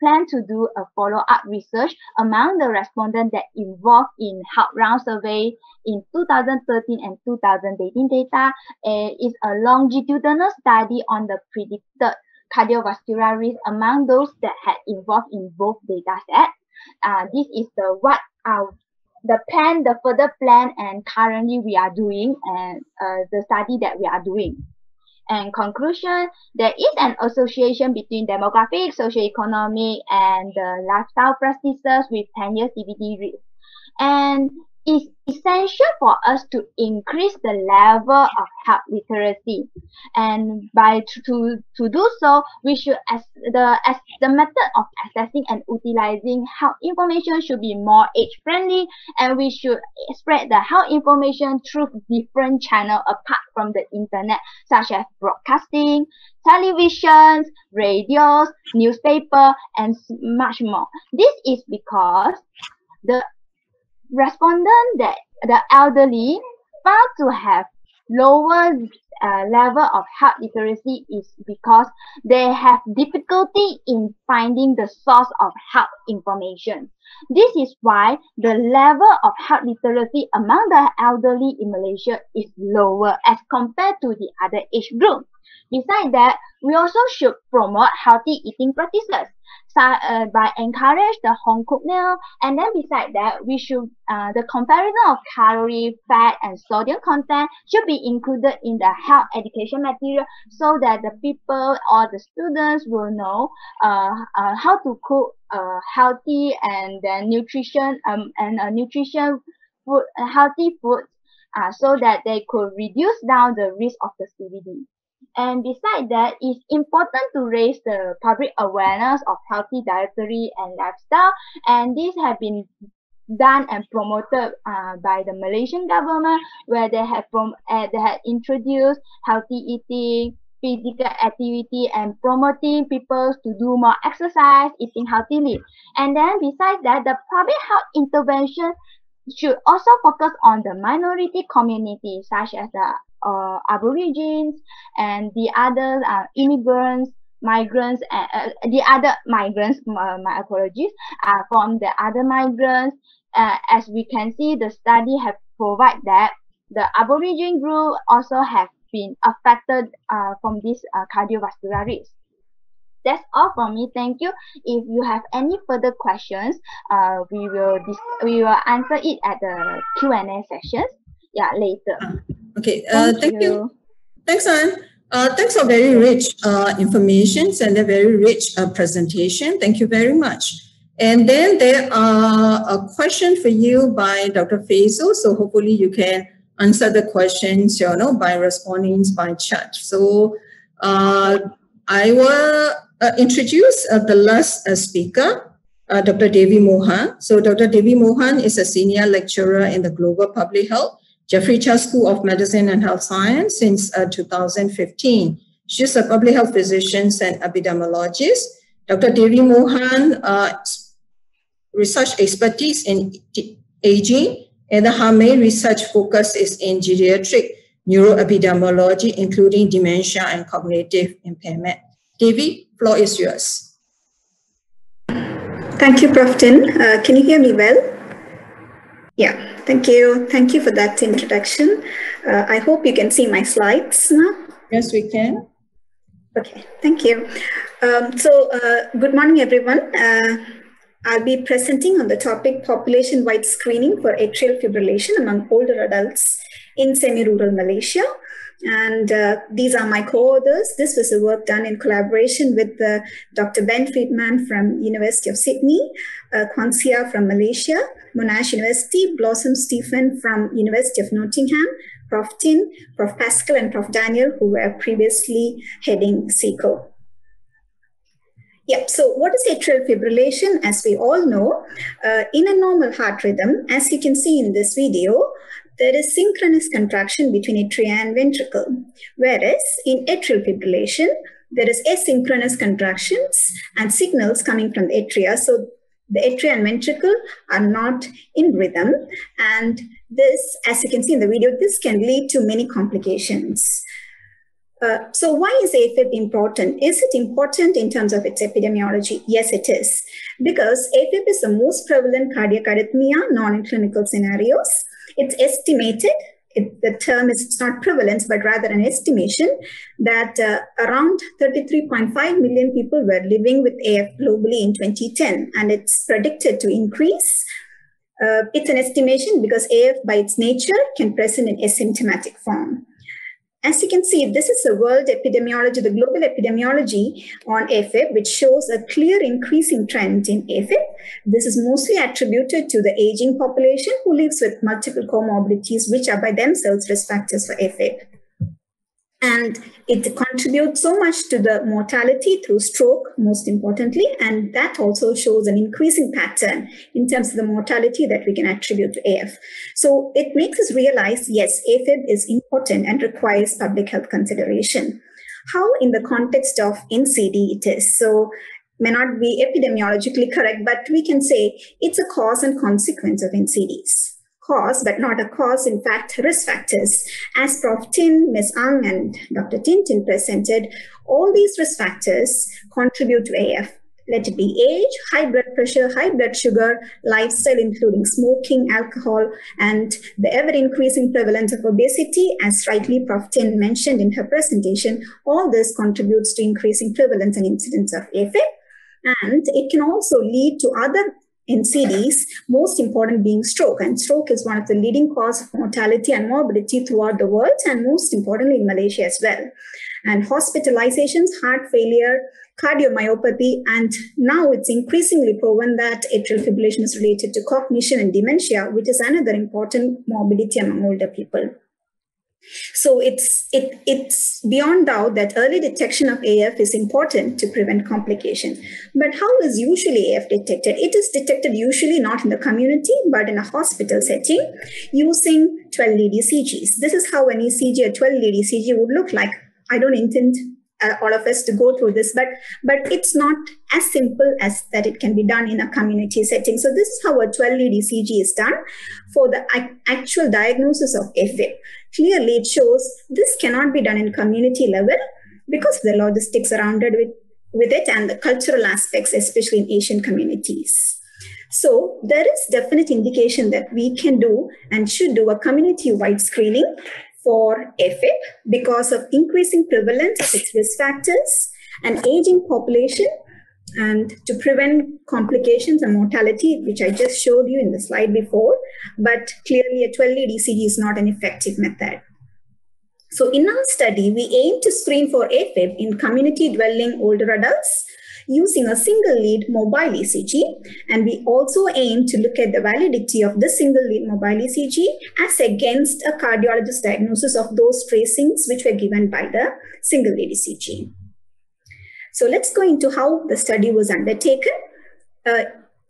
plan to do a follow-up research among the respondents that involved in health round survey in 2013 and 2018 data. It's a longitudinal study on the predicted cardiovascular risk among those that had involved in both data sets. This is the further plan, and currently we are doing, and the study that we are doing. And conclusion, there is an association between demographic, socioeconomic, and lifestyle practices with 10-year CVD risk. And it's essential for us to increase the level of health literacy. And to do so, we should, as the method of accessing and utilizing health information should be more age-friendly, and we should spread the health information through different channels apart from the internet, such as broadcasting, televisions, radios, newspaper, and much more. This is because the respondents that the elderly found to have lower level of health literacy is because they have difficulty in finding the source of health information. This is why the level of health literacy among the elderly in Malaysia is lower as compared to the other age group. Besides that, we also should promote healthy eating practices, by encourage the home cooked meal, and then beside that, we should the comparison of calorie, fat, and sodium content should be included in the health education material so that the people or the students will know how to cook healthy and nutrition healthy food, so that they could reduce down the risk of the CVD. And besides that, it's important to raise the public awareness of healthy dietary and lifestyle. And this has been done and promoted by the Malaysian government, where they had introduced healthy eating, physical activity, and promoting people to do more exercise, eating healthily. And then besides that, the public health intervention should also focus on the minority community, such as the Aborigines and the other migrants, as we can see, the study have provided that the Aborigine group also have been affected from this cardiovascular risk. That's all from me. Thank you. If you have any further questions, we will answer it at the Q&A sessions. Yeah, later. Okay. Thank you. Thanks, Anne. Thanks for very rich information and a very rich presentation. Thank you very much. And then there are a question for you by Dr. Faisal. So hopefully you can answer the questions, you know, by responding by chat. So I will introduce the last speaker, Dr. Devi Mohan. So Dr. Devi Mohan is a senior lecturer in the Global Public Health, Jeffrey Cheah School of Medicine and Health Science since 2015. She's a public health physician and epidemiologist. Dr. Devi Mohan research expertise in aging, and her main research focus is in geriatric neuroepidemiology, including dementia and cognitive impairment. Devi, floor is yours. Thank you, Prof. Tin. Can you hear me well? Yeah. Thank you. Thank you for that introduction. I hope you can see my slides now. Yes, we can. Okay, thank you. Good morning, everyone. I'll be presenting on the topic population-wide screening for atrial fibrillation among older adults in semi-rural Malaysia. And these are my co-authors. This was a work done in collaboration with Dr. Ben Friedman from University of Sydney, Kwan Sia from Malaysia, Monash University, Blossom Stephen from University of Nottingham, Prof. Tin, Prof. Pascale and Prof. Daniel, who were previously heading SEACO. Yep. So what is atrial fibrillation? As we all know, in a normal heart rhythm, as you can see in this video, there is synchronous contraction between atria and ventricle. Whereas in atrial fibrillation, there is asynchronous contractions and signals coming from the atria. So the atria and ventricle are not in rhythm. And this, as you can see in the video, this can lead to many complications. So why is AFib important? Is it important in terms of its epidemiology? Yes, it is. Because AFib is the most prevalent cardiac arrhythmia, known in clinical scenarios. It's estimated, the term is it's not prevalence, but rather an estimation, that around 33.5 million people were living with AF globally in 2010, and it's predicted to increase. It's an estimation because AF by its nature can present in asymptomatic form. As you can see, this is the world epidemiology, the global epidemiology on AFib, which shows a clear increasing trend in AFib. This is mostly attributed to the aging population who lives with multiple comorbidities, which are by themselves risk factors for AFib. And it contributes so much to the mortality through stroke, most importantly, and that also shows an increasing pattern in terms of the mortality that we can attribute to AF. So it makes us realize, yes, AFib is important and requires public health consideration. How in the context of NCD it is. So may not be epidemiologically correct, but we can say it's a cause and consequence of NCDs. Cause, but not a cause, in fact, risk factors. As Prof. Tin, Ms. Ang, and Dr. Tin Tin presented, all these risk factors contribute to AF. Let it be age, high blood pressure, high blood sugar, lifestyle, including smoking, alcohol, and the ever-increasing prevalence of obesity, as rightly Prof. Tin mentioned in her presentation, all this contributes to increasing prevalence and incidence of AF. And it can also lead to other NCDs, most important being stroke. And stroke is one of the leading causes of mortality and morbidity throughout the world, and most importantly in Malaysia as well. And hospitalizations, heart failure, cardiomyopathy, and now it's increasingly proven that atrial fibrillation is related to cognition and dementia, which is another important morbidity among older people. So it's beyond doubt that early detection of AF is important to prevent complication. But how is usually AF detected? It is detected usually not in the community, but in a hospital setting using 12-lead ECGs. This is how an ECG, a 12-lead ECG would look like. I don't intend all of us to go through this, but it's not as simple as that it can be done in a community setting. So this is how a 12-lead ECG is done for the actual diagnosis of AFib. Clearly, it shows this cannot be done in community level because of the logistics surrounded with it and the cultural aspects, especially in Asian communities. So there is definite indication that we can do and should do a community-wide screening for AFib because of increasing prevalence of its risk factors, an aging population, and to prevent complications and mortality, which I just showed you in the slide before, but clearly a 12-lead ECG is not an effective method. So in our study, we aim to screen for AFib in community-dwelling older adults using a single-lead mobile ECG, and we also aim to look at the validity of the single-lead mobile ECG as against a cardiologist's diagnosis of those tracings which were given by the single-lead ECG. So let's go into how the study was undertaken.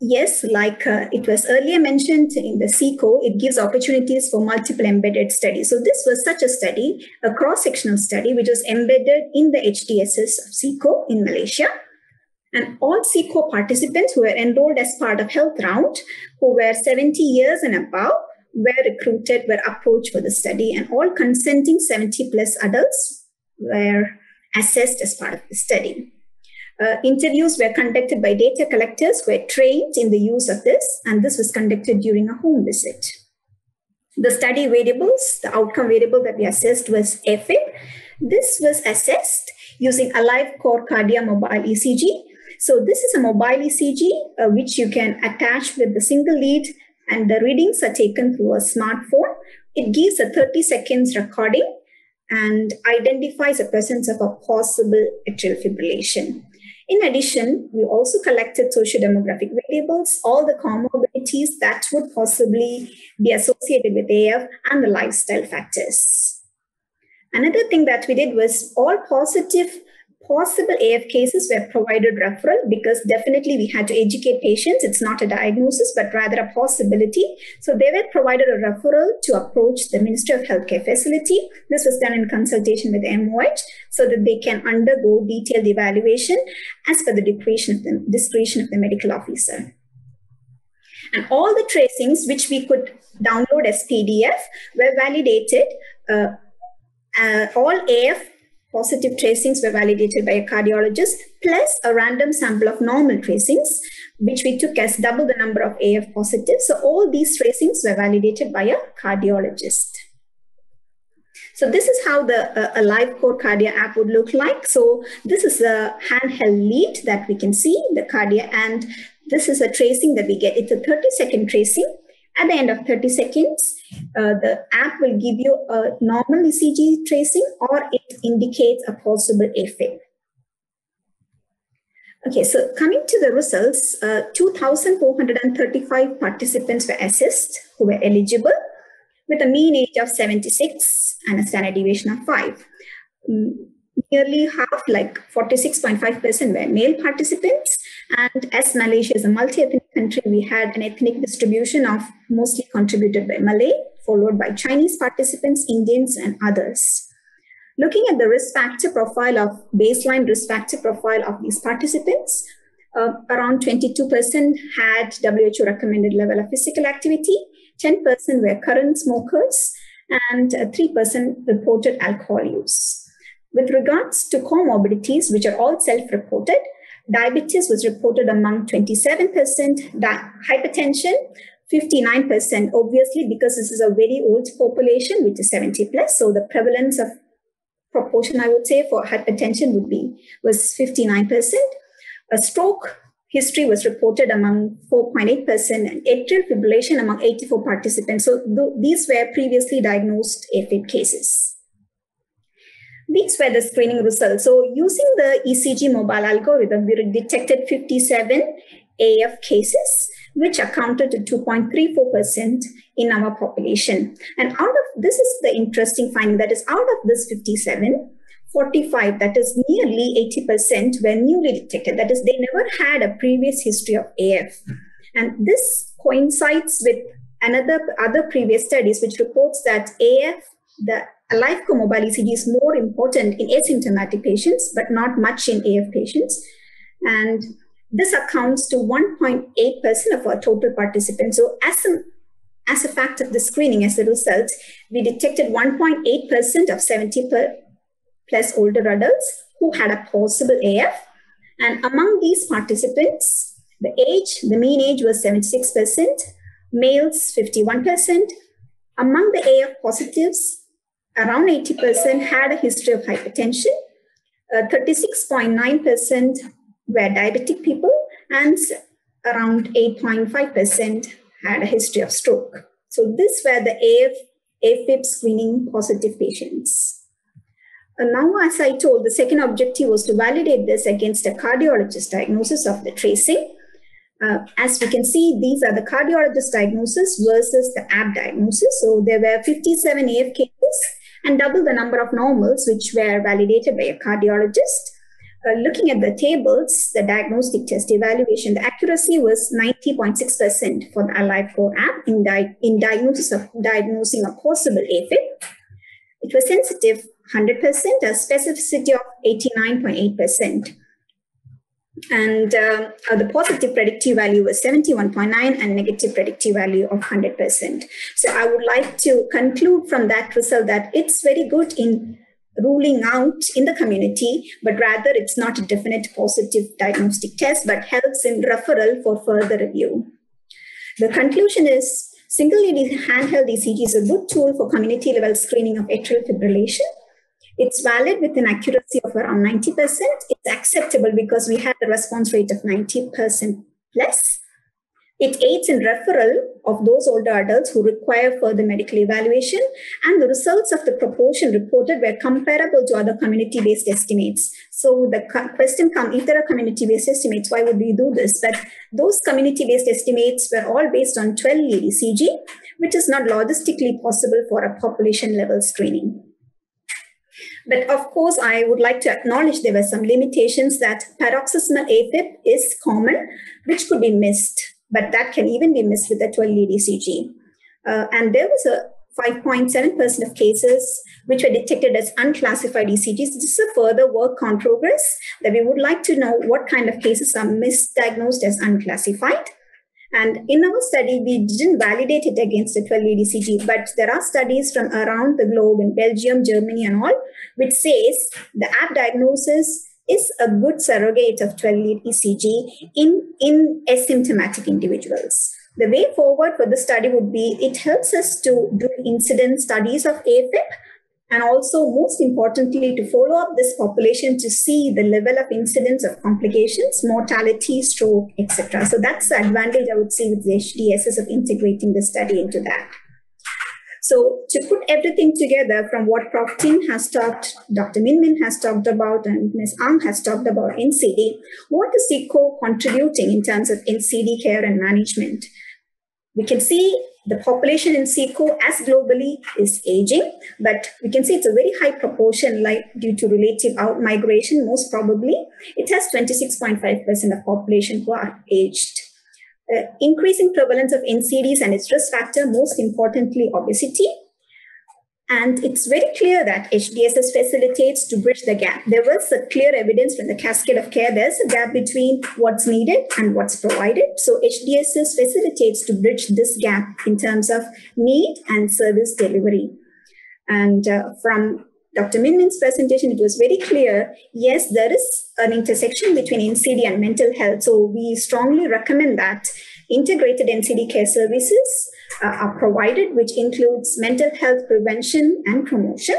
Yes, like it was earlier mentioned in the SEACO, it gives opportunities for multiple embedded studies. So this was such a study, a cross-sectional study, which was embedded in the HDSS of SEACO in Malaysia. And all SEACO participants who were enrolled as part of Health Round, who were 70 years and above, were recruited, were approached for the study, and all consenting 70-plus adults were assessed as part of the study. Interviews were conducted by data collectors who were trained in the use of this, and this was conducted during a home visit. The study variables, the outcome variable that we assessed was AFib. This was assessed using AliveCor Cardia Mobile ECG. So this is a mobile ECG which you can attach with the single lead, and the readings are taken through a smartphone. It gives a 30 seconds recording, and identifies the presence of a possible atrial fibrillation. In addition, we also collected socio-demographic variables, all the comorbidities that would possibly be associated with AF, and the lifestyle factors. Another thing that we did was all possible AF cases were provided referral, because definitely we had to educate patients. It's not a diagnosis, but rather a possibility. So they were provided a referral to approach the Ministry of Healthcare facility. This was done in consultation with MOH so that they can undergo detailed evaluation as per the discretion of the medical officer. And all the tracings which we could download as PDF were validated. All AF positive tracings were validated by a cardiologist, plus a random sample of normal tracings, which we took as double the number of AF positive. So all these tracings were validated by a cardiologist. So this is how the AliveCor Cardia app would look like. So this is a handheld lead that we can see, the Cardia, and this is a tracing that we get. It's a 30-second tracing. At the end of 30 seconds, the app will give you a normal ECG tracing, or it indicates a possible AFib. Okay, so coming to the results, 2,435 participants were assessed who were eligible, with a mean age of 76 and a standard deviation of 5. Nearly half, like 46.5%, were male participants. And as Malaysia is a multi-ethnic country, we had an ethnic distribution of mostly contributed by Malay, followed by Chinese participants, Indians, and others. Looking at the baseline risk factor profile of these participants, around 22% had WHO recommended level of physical activity, 10% were current smokers, and 3% reported alcohol use. With regards to comorbidities, which are all self-reported, diabetes was reported among 27%, hypertension 59%, obviously, because this is a very old population, which is 70 plus. So the prevalence of proportion, I would say, for hypertension was 59%. A stroke history was reported among 4.8%, and atrial fibrillation among 84 participants. So these were previously diagnosed AFib cases. These were the screening results. So using the ECG mobile algorithm, we detected 57 AF cases, which accounted to 2.34% in our population. And out of this is the interesting finding, that is, out of this 57, 45, that is nearly 80%, were newly detected. That is, they never had a previous history of AF. And this coincides with other previous studies, which reports that AF, the AliveCor mobile ECG, is more important in asymptomatic patients, but not much in AF patients. And this accounts to 1.8% of our total participants. So as a fact of the screening, as a result, we detected 1.8% of 70 plus older adults who had a possible AF. And among these participants, the mean age was 76%, males 51%. Among the AF positives, around 80% had a history of hypertension, 36.9% were diabetic people, and around 8.5% had a history of stroke. So these were the AFib screening positive patients. And now, as I told, the second objective was to validate this against a cardiologist diagnosis of the tracing. As we can see, these are the cardiologist diagnosis versus the app diagnosis. So there were 57 AF cases, and double the number of normals, which were validated by a cardiologist. Looking at the tables, the diagnostic test evaluation, the accuracy was 90.6% for the AliveCor app in diagnosing a possible AFib. It was sensitive 100%, a specificity of 89.8%. And the positive predictive value was 71.9, and negative predictive value of 100%. So I would like to conclude from that result that it's very good in ruling out in the community, but rather it's not a definite positive diagnostic test, but helps in referral for further review. The conclusion is single-unit handheld ECG is a good tool for community-level screening of atrial fibrillation. It's valid with an accuracy of around 90%. It's acceptable because we had a response rate of 90% plus. It aids in referral of those older adults who require further medical evaluation, and the results of the proportion reported were comparable to other community-based estimates. So the question comes, if there are community-based estimates, why would we do this? But those community-based estimates were all based on 12 EDCG, which is not logistically possible for a population-level screening. But of course, I would like to acknowledge there were some limitations, that paroxysmal AFib is common, which could be missed, but that can even be missed with a 12-lead ECG. And there was a 5.7% of cases which were detected as unclassified ECGs. This is a further work on progress, that we would like to know what kind of cases are misdiagnosed as unclassified. And in our study, we didn't validate it against the 12-lead ECG, but there are studies from around the globe in Belgium, Germany and all, which says the app diagnosis is a good surrogate of 12-lead ECG in asymptomatic individuals. The way forward for the study would be, it helps us to do incident studies of AFib, and also most importantly to follow up this population to see the level of incidence of complications, mortality, stroke, etc. So that's the advantage I would see with the HDSS of integrating the study into that. So to put everything together, from what Prof. Tin has talked, Dr. Min Min has talked about, and Ms. Ang has talked about NCD, what is SEACO contributing in terms of NCD care and management? We can see the population in SEACO as globally is aging, but we can see it's a very high proportion, like due to relative out-migration, most probably. It has 26.5% of population who are aged. Increasing prevalence of NCDs and its risk factor, most importantly, obesity. And it's very clear that HDSS facilitates to bridge the gap. There was a clear evidence from the cascade of care. There's a gap between what's needed and what's provided. So HDSS facilitates to bridge this gap in terms of need and service delivery. And from Dr. Min Min's presentation, it was very clear, yes, there is an intersection between NCD and mental health. So we strongly recommend that integrated NCD care services are provided, which includes mental health prevention and promotion.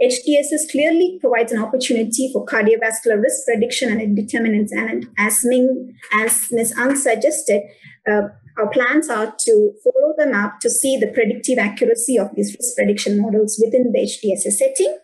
HDSS clearly provides an opportunity for cardiovascular risk prediction and determinants. And as Ms. Ang suggested, our plans are to follow them up to see the predictive accuracy of these risk prediction models within the HDSS setting.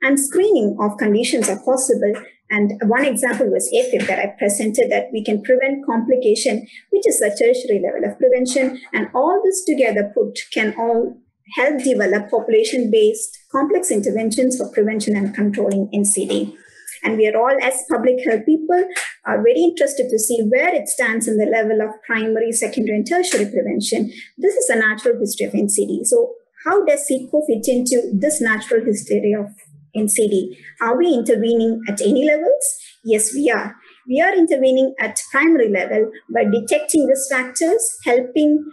And screening of conditions are possible. And one example was AFib that I presented, that we can prevent complication, which is a tertiary level of prevention. And all this together put can all help develop population-based complex interventions for prevention and controlling NCD. And we are all, as public health people, are very interested to see where it stands in the level of primary, secondary, and tertiary prevention. This is a natural history of NCD. So how does SEACO fit into this natural history of NCD? Are we intervening at any levels? Yes, we are. We are intervening at primary level by detecting risk factors, helping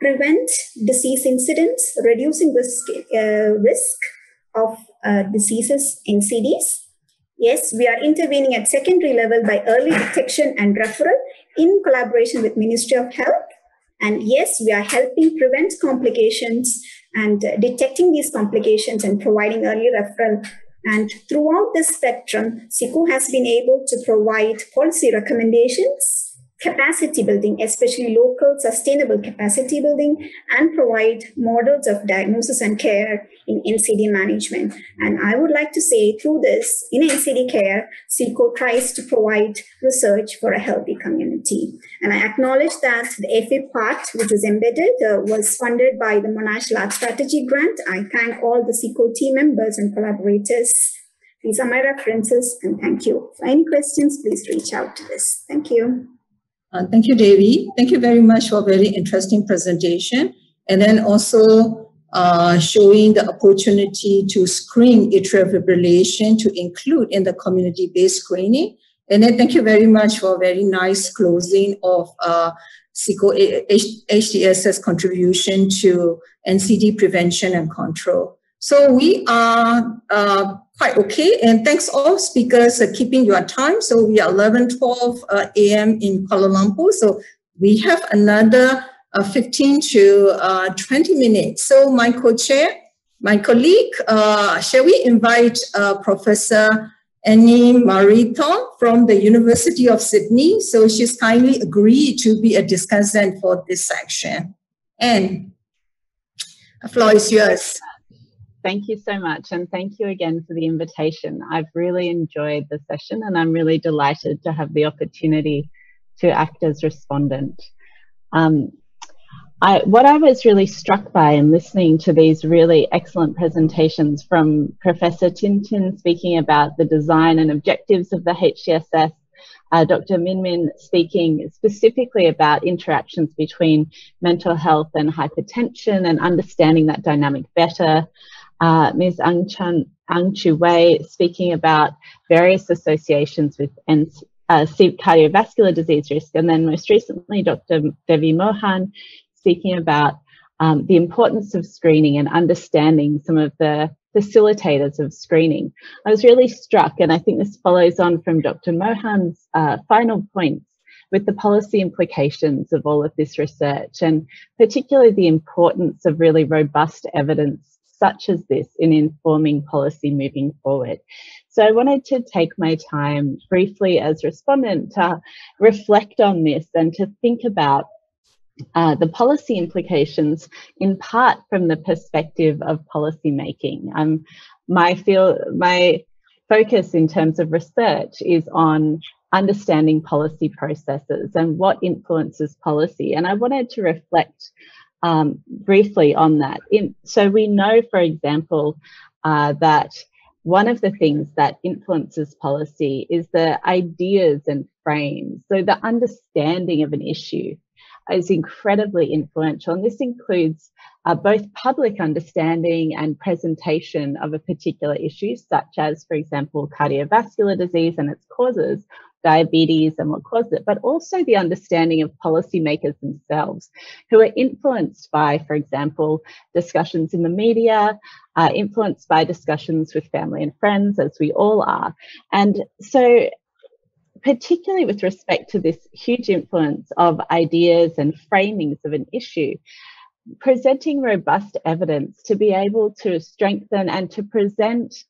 prevent disease incidence, reducing risk of diseases, NCDs. Yes, we are intervening at secondary level by early detection and referral in collaboration with Ministry of Health. And yes, we are helping prevent complications and detecting these complications and providing early referral. And throughout this spectrum, SEACO has been able to provide policy recommendations, capacity building, especially local sustainable capacity building, and provide models of diagnosis and care in NCD management. And I would like to say through this, in NCD care, SEACO tries to provide research for a healthy community. And I acknowledge that the AFib part, which was embedded, was funded by the Monash Lab Strategy Grant. I thank all the SEACO team members and collaborators. These are my references, and thank you. For any questions, please reach out to us. Thank you. Thank you, Devi. Thank you very much for a very interesting presentation. And then also showing the opportunity to screen atrial fibrillation to include in the community-based screening. And then thank you very much for a very nice closing of SEACO HDSS contribution to NCD prevention and control. So we are quite okay. And thanks all speakers for keeping your time. So we are 11:12 a.m. in Kuala Lumpur. So we have another 15 to 20 minutes. So my co-chair, my colleague, shall we invite Professor Annie Marito from the University of Sydney. So she's kindly agreed to be a discussant for this section. And the floor is yours. Thank you so much, and thank you again for the invitation. I've really enjoyed the session, and I'm really delighted to have the opportunity to act as respondent. What I was really struck by in listening to these really excellent presentations from Professor Tin Tin speaking about the design and objectives of the HDSS, Dr. Min Min speaking specifically about interactions between mental health and hypertension and understanding that dynamic better, Ms. Ang Chiew Way speaking about various associations with cardiovascular disease risk, and then most recently Dr. Devi Mohan speaking about the importance of screening and understanding some of the facilitators of screening. I was really struck, and I think this follows on from Dr. Mohan's final points, with the policy implications of all of this research, and particularly the importance of really robust evidence such as this in informing policy moving forward. So I wanted to take my time briefly as respondent to reflect on this and to think about the policy implications, in part from the perspective of policy making. My focus in terms of research is on understanding policy processes and what influences policy. And I wanted to reflect briefly on that. So we know, for example, that one of the things that influences policy is the ideas and frames. So the understanding of an issue is incredibly influential, and this includes both public understanding and presentation of a particular issue, such as, for example, cardiovascular disease and its causes, diabetes and what caused it, but also the understanding of policymakers themselves, who are influenced by, for example, discussions in the media, influenced by discussions with family and friends, as we all are. And so particularly with respect to this huge influence of ideas and framings of an issue, presenting robust evidence to be able to strengthen and to present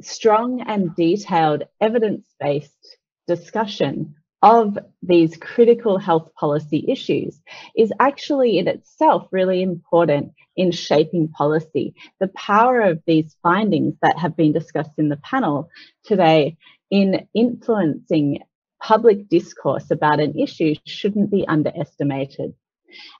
strong and detailed evidence-based discussion of these critical health policy issues is actually in itself really important in shaping policy. The power of these findings that have been discussed in the panel today in influencing public discourse about an issue shouldn't be underestimated.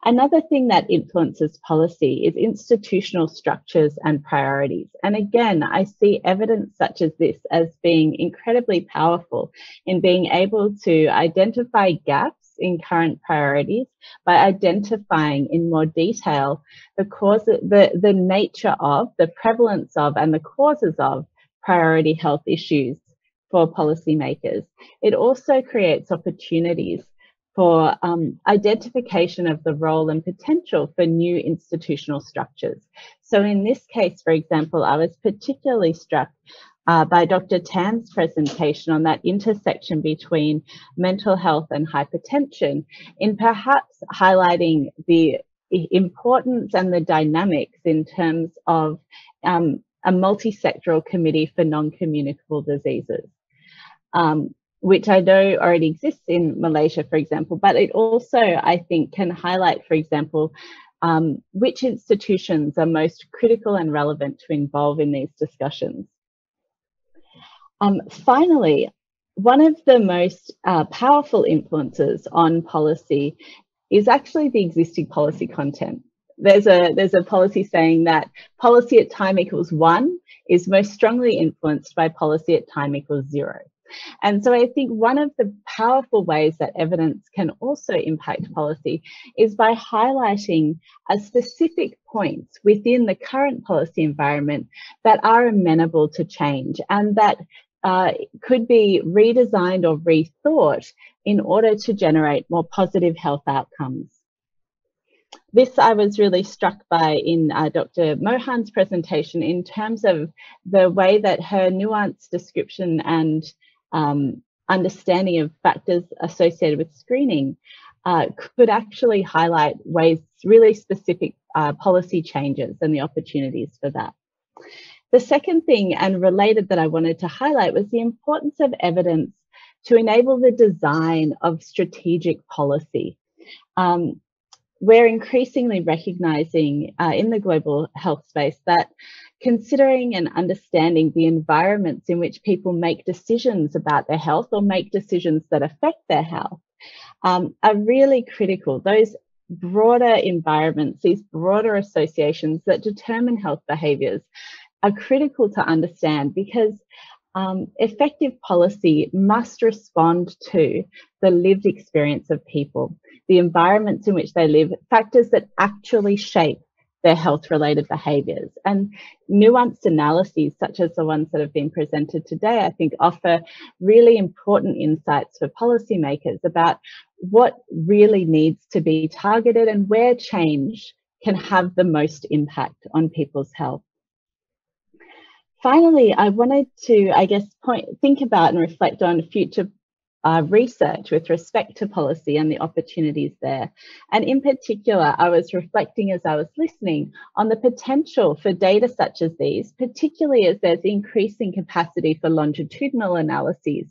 Another thing that influences policy is institutional structures and priorities. And again, I see evidence such as this as being incredibly powerful in being able to identify gaps in current priorities by identifying in more detail the cause, the nature of, the prevalence of, and the causes of priority health issues for policymakers. It also creates opportunities for identification of the role and potential for new institutional structures. So in this case, for example, I was particularly struck by Dr. Tan's presentation on that intersection between mental health and hypertension, in perhaps highlighting the importance and the dynamics in terms of a multi-sectoral committee for non-communicable diseases, which I know already exists in Malaysia, for example, but it also, I think, can highlight, for example, which institutions are most critical and relevant to involve in these discussions. Finally, one of the most powerful influences on policy is actually the existing policy content. There's a policy saying that policy at time equals 1 is most strongly influenced by policy at time equals 0. And so I think one of the powerful ways that evidence can also impact policy is by highlighting specific points within the current policy environment that are amenable to change and that could be redesigned or rethought in order to generate more positive health outcomes. This I was really struck by in Dr. Mohan's presentation in terms of the way that her nuanced description and understanding of factors associated with screening could actually highlight really specific policy changes and the opportunities for that. The second thing, and related, that I wanted to highlight was the importance of evidence to enable the design of strategic policy. We're increasingly recognising in the global health space that considering and understanding the environments in which people make decisions about their health or make decisions that affect their health are really critical. Those broader environments, these broader associations that determine health behaviours are critical to understand, because effective policy must respond to the lived experience of people, the environments in which they live, factors that actually shape their health-related behaviours. And nuanced analyses, such as the ones that have been presented today, I think offer really important insights for policymakers about what really needs to be targeted and where change can have the most impact on people's health. Finally, I wanted to, I guess, think about and reflect on future research with respect to policy and the opportunities there. And in particular, I was reflecting as I was listening on the potential for data such as these, particularly as there's increasing capacity for longitudinal analyses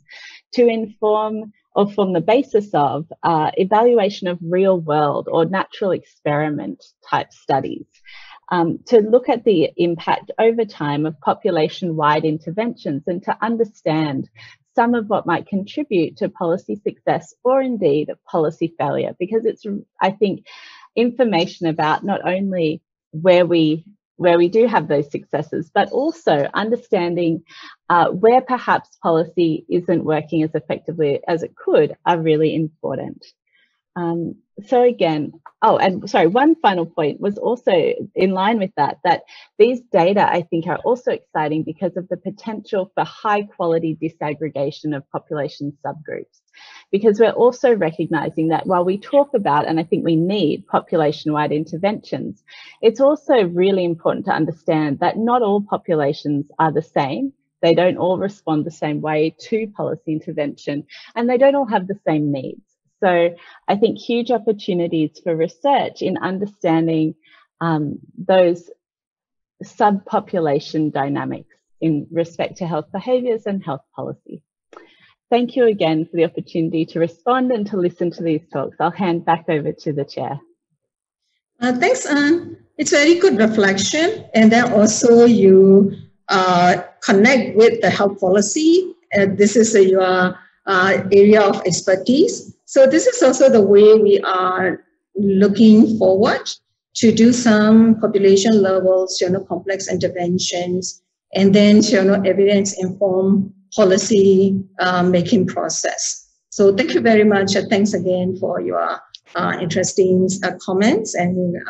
to inform or form the basis of evaluation of real world or natural experiment type studies. To look at the impact over time of population-wide interventions and to understand some of what might contribute to policy success or indeed policy failure, because it's, I think, information about not only where we do have those successes, but also understanding where perhaps policy isn't working as effectively as it could are really important. So again, one final point was also in line with that, that these data, I think, are also exciting because of the potential for high quality disaggregation of population subgroups, because we're also recognising that while we talk about, and I think we need, population-wide interventions, it's also really important to understand that not all populations are the same. They don't all respond the same way to policy intervention, and they don't all have the same needs. So I think huge opportunities for research in understanding those subpopulation dynamics in respect to health behaviours and health policy. Thank you again for the opportunity to respond and to listen to these talks. I'll hand back over to the chair. Thanks, Anne. It's a very good reflection, and then also you connect with the health policy. This is your area of expertise. So this is also the way we are looking forward to do some population levels, complex interventions, and then, evidence-informed policy making process. So thank you very much. Thanks again for your interesting comments and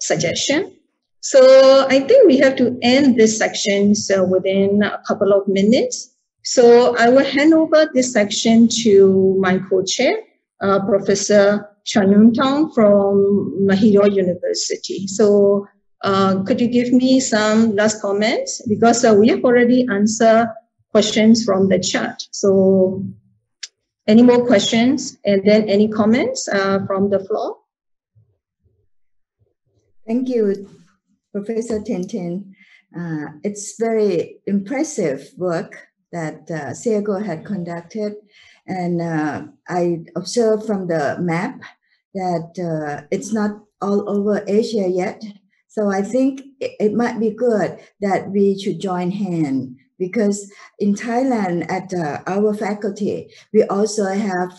suggestion. So I think we have to end this section within a couple of minutes. So I will hand over this section to my co-chair, Professor Chanuntong from Mahidol University. So could you give me some last comments? Because we have already answered questions from the chat. So any more questions and then any comments from the floor? Thank you, Professor Tin Tin. It's very impressive work that SEACO had conducted, and I observed from the map that it's not all over Asia yet. So I think it might be good that we should join hands, because in Thailand at our faculty, we also have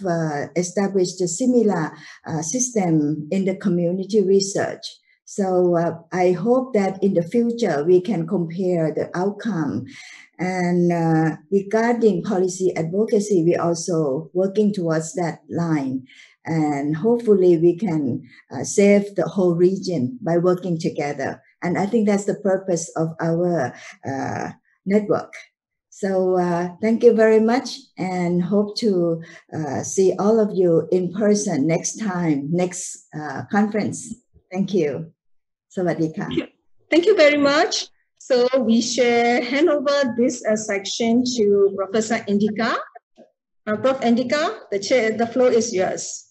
established a similar system in the community research. So I hope that in the future we can compare the outcome. And regarding policy advocacy, we also working towards that line. And hopefully we can save the whole region by working together. And I think that's the purpose of our network. So thank you very much, and hope to see all of you in person next time, next conference. Thank you. Sawadee ka. Thank you very much. So we shall hand over this section to Professor Indika. Prof. Indika, the floor is yours.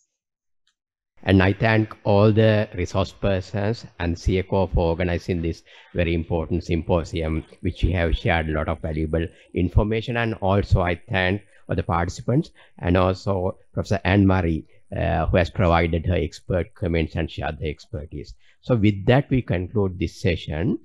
And I thank all the resource persons and SEACO for organizing this very important symposium, which we have shared a lot of valuable information. And also I thank all the participants and also Professor Anne-Marie, who has provided her expert comments and shared the expertise. So with that, we conclude this session.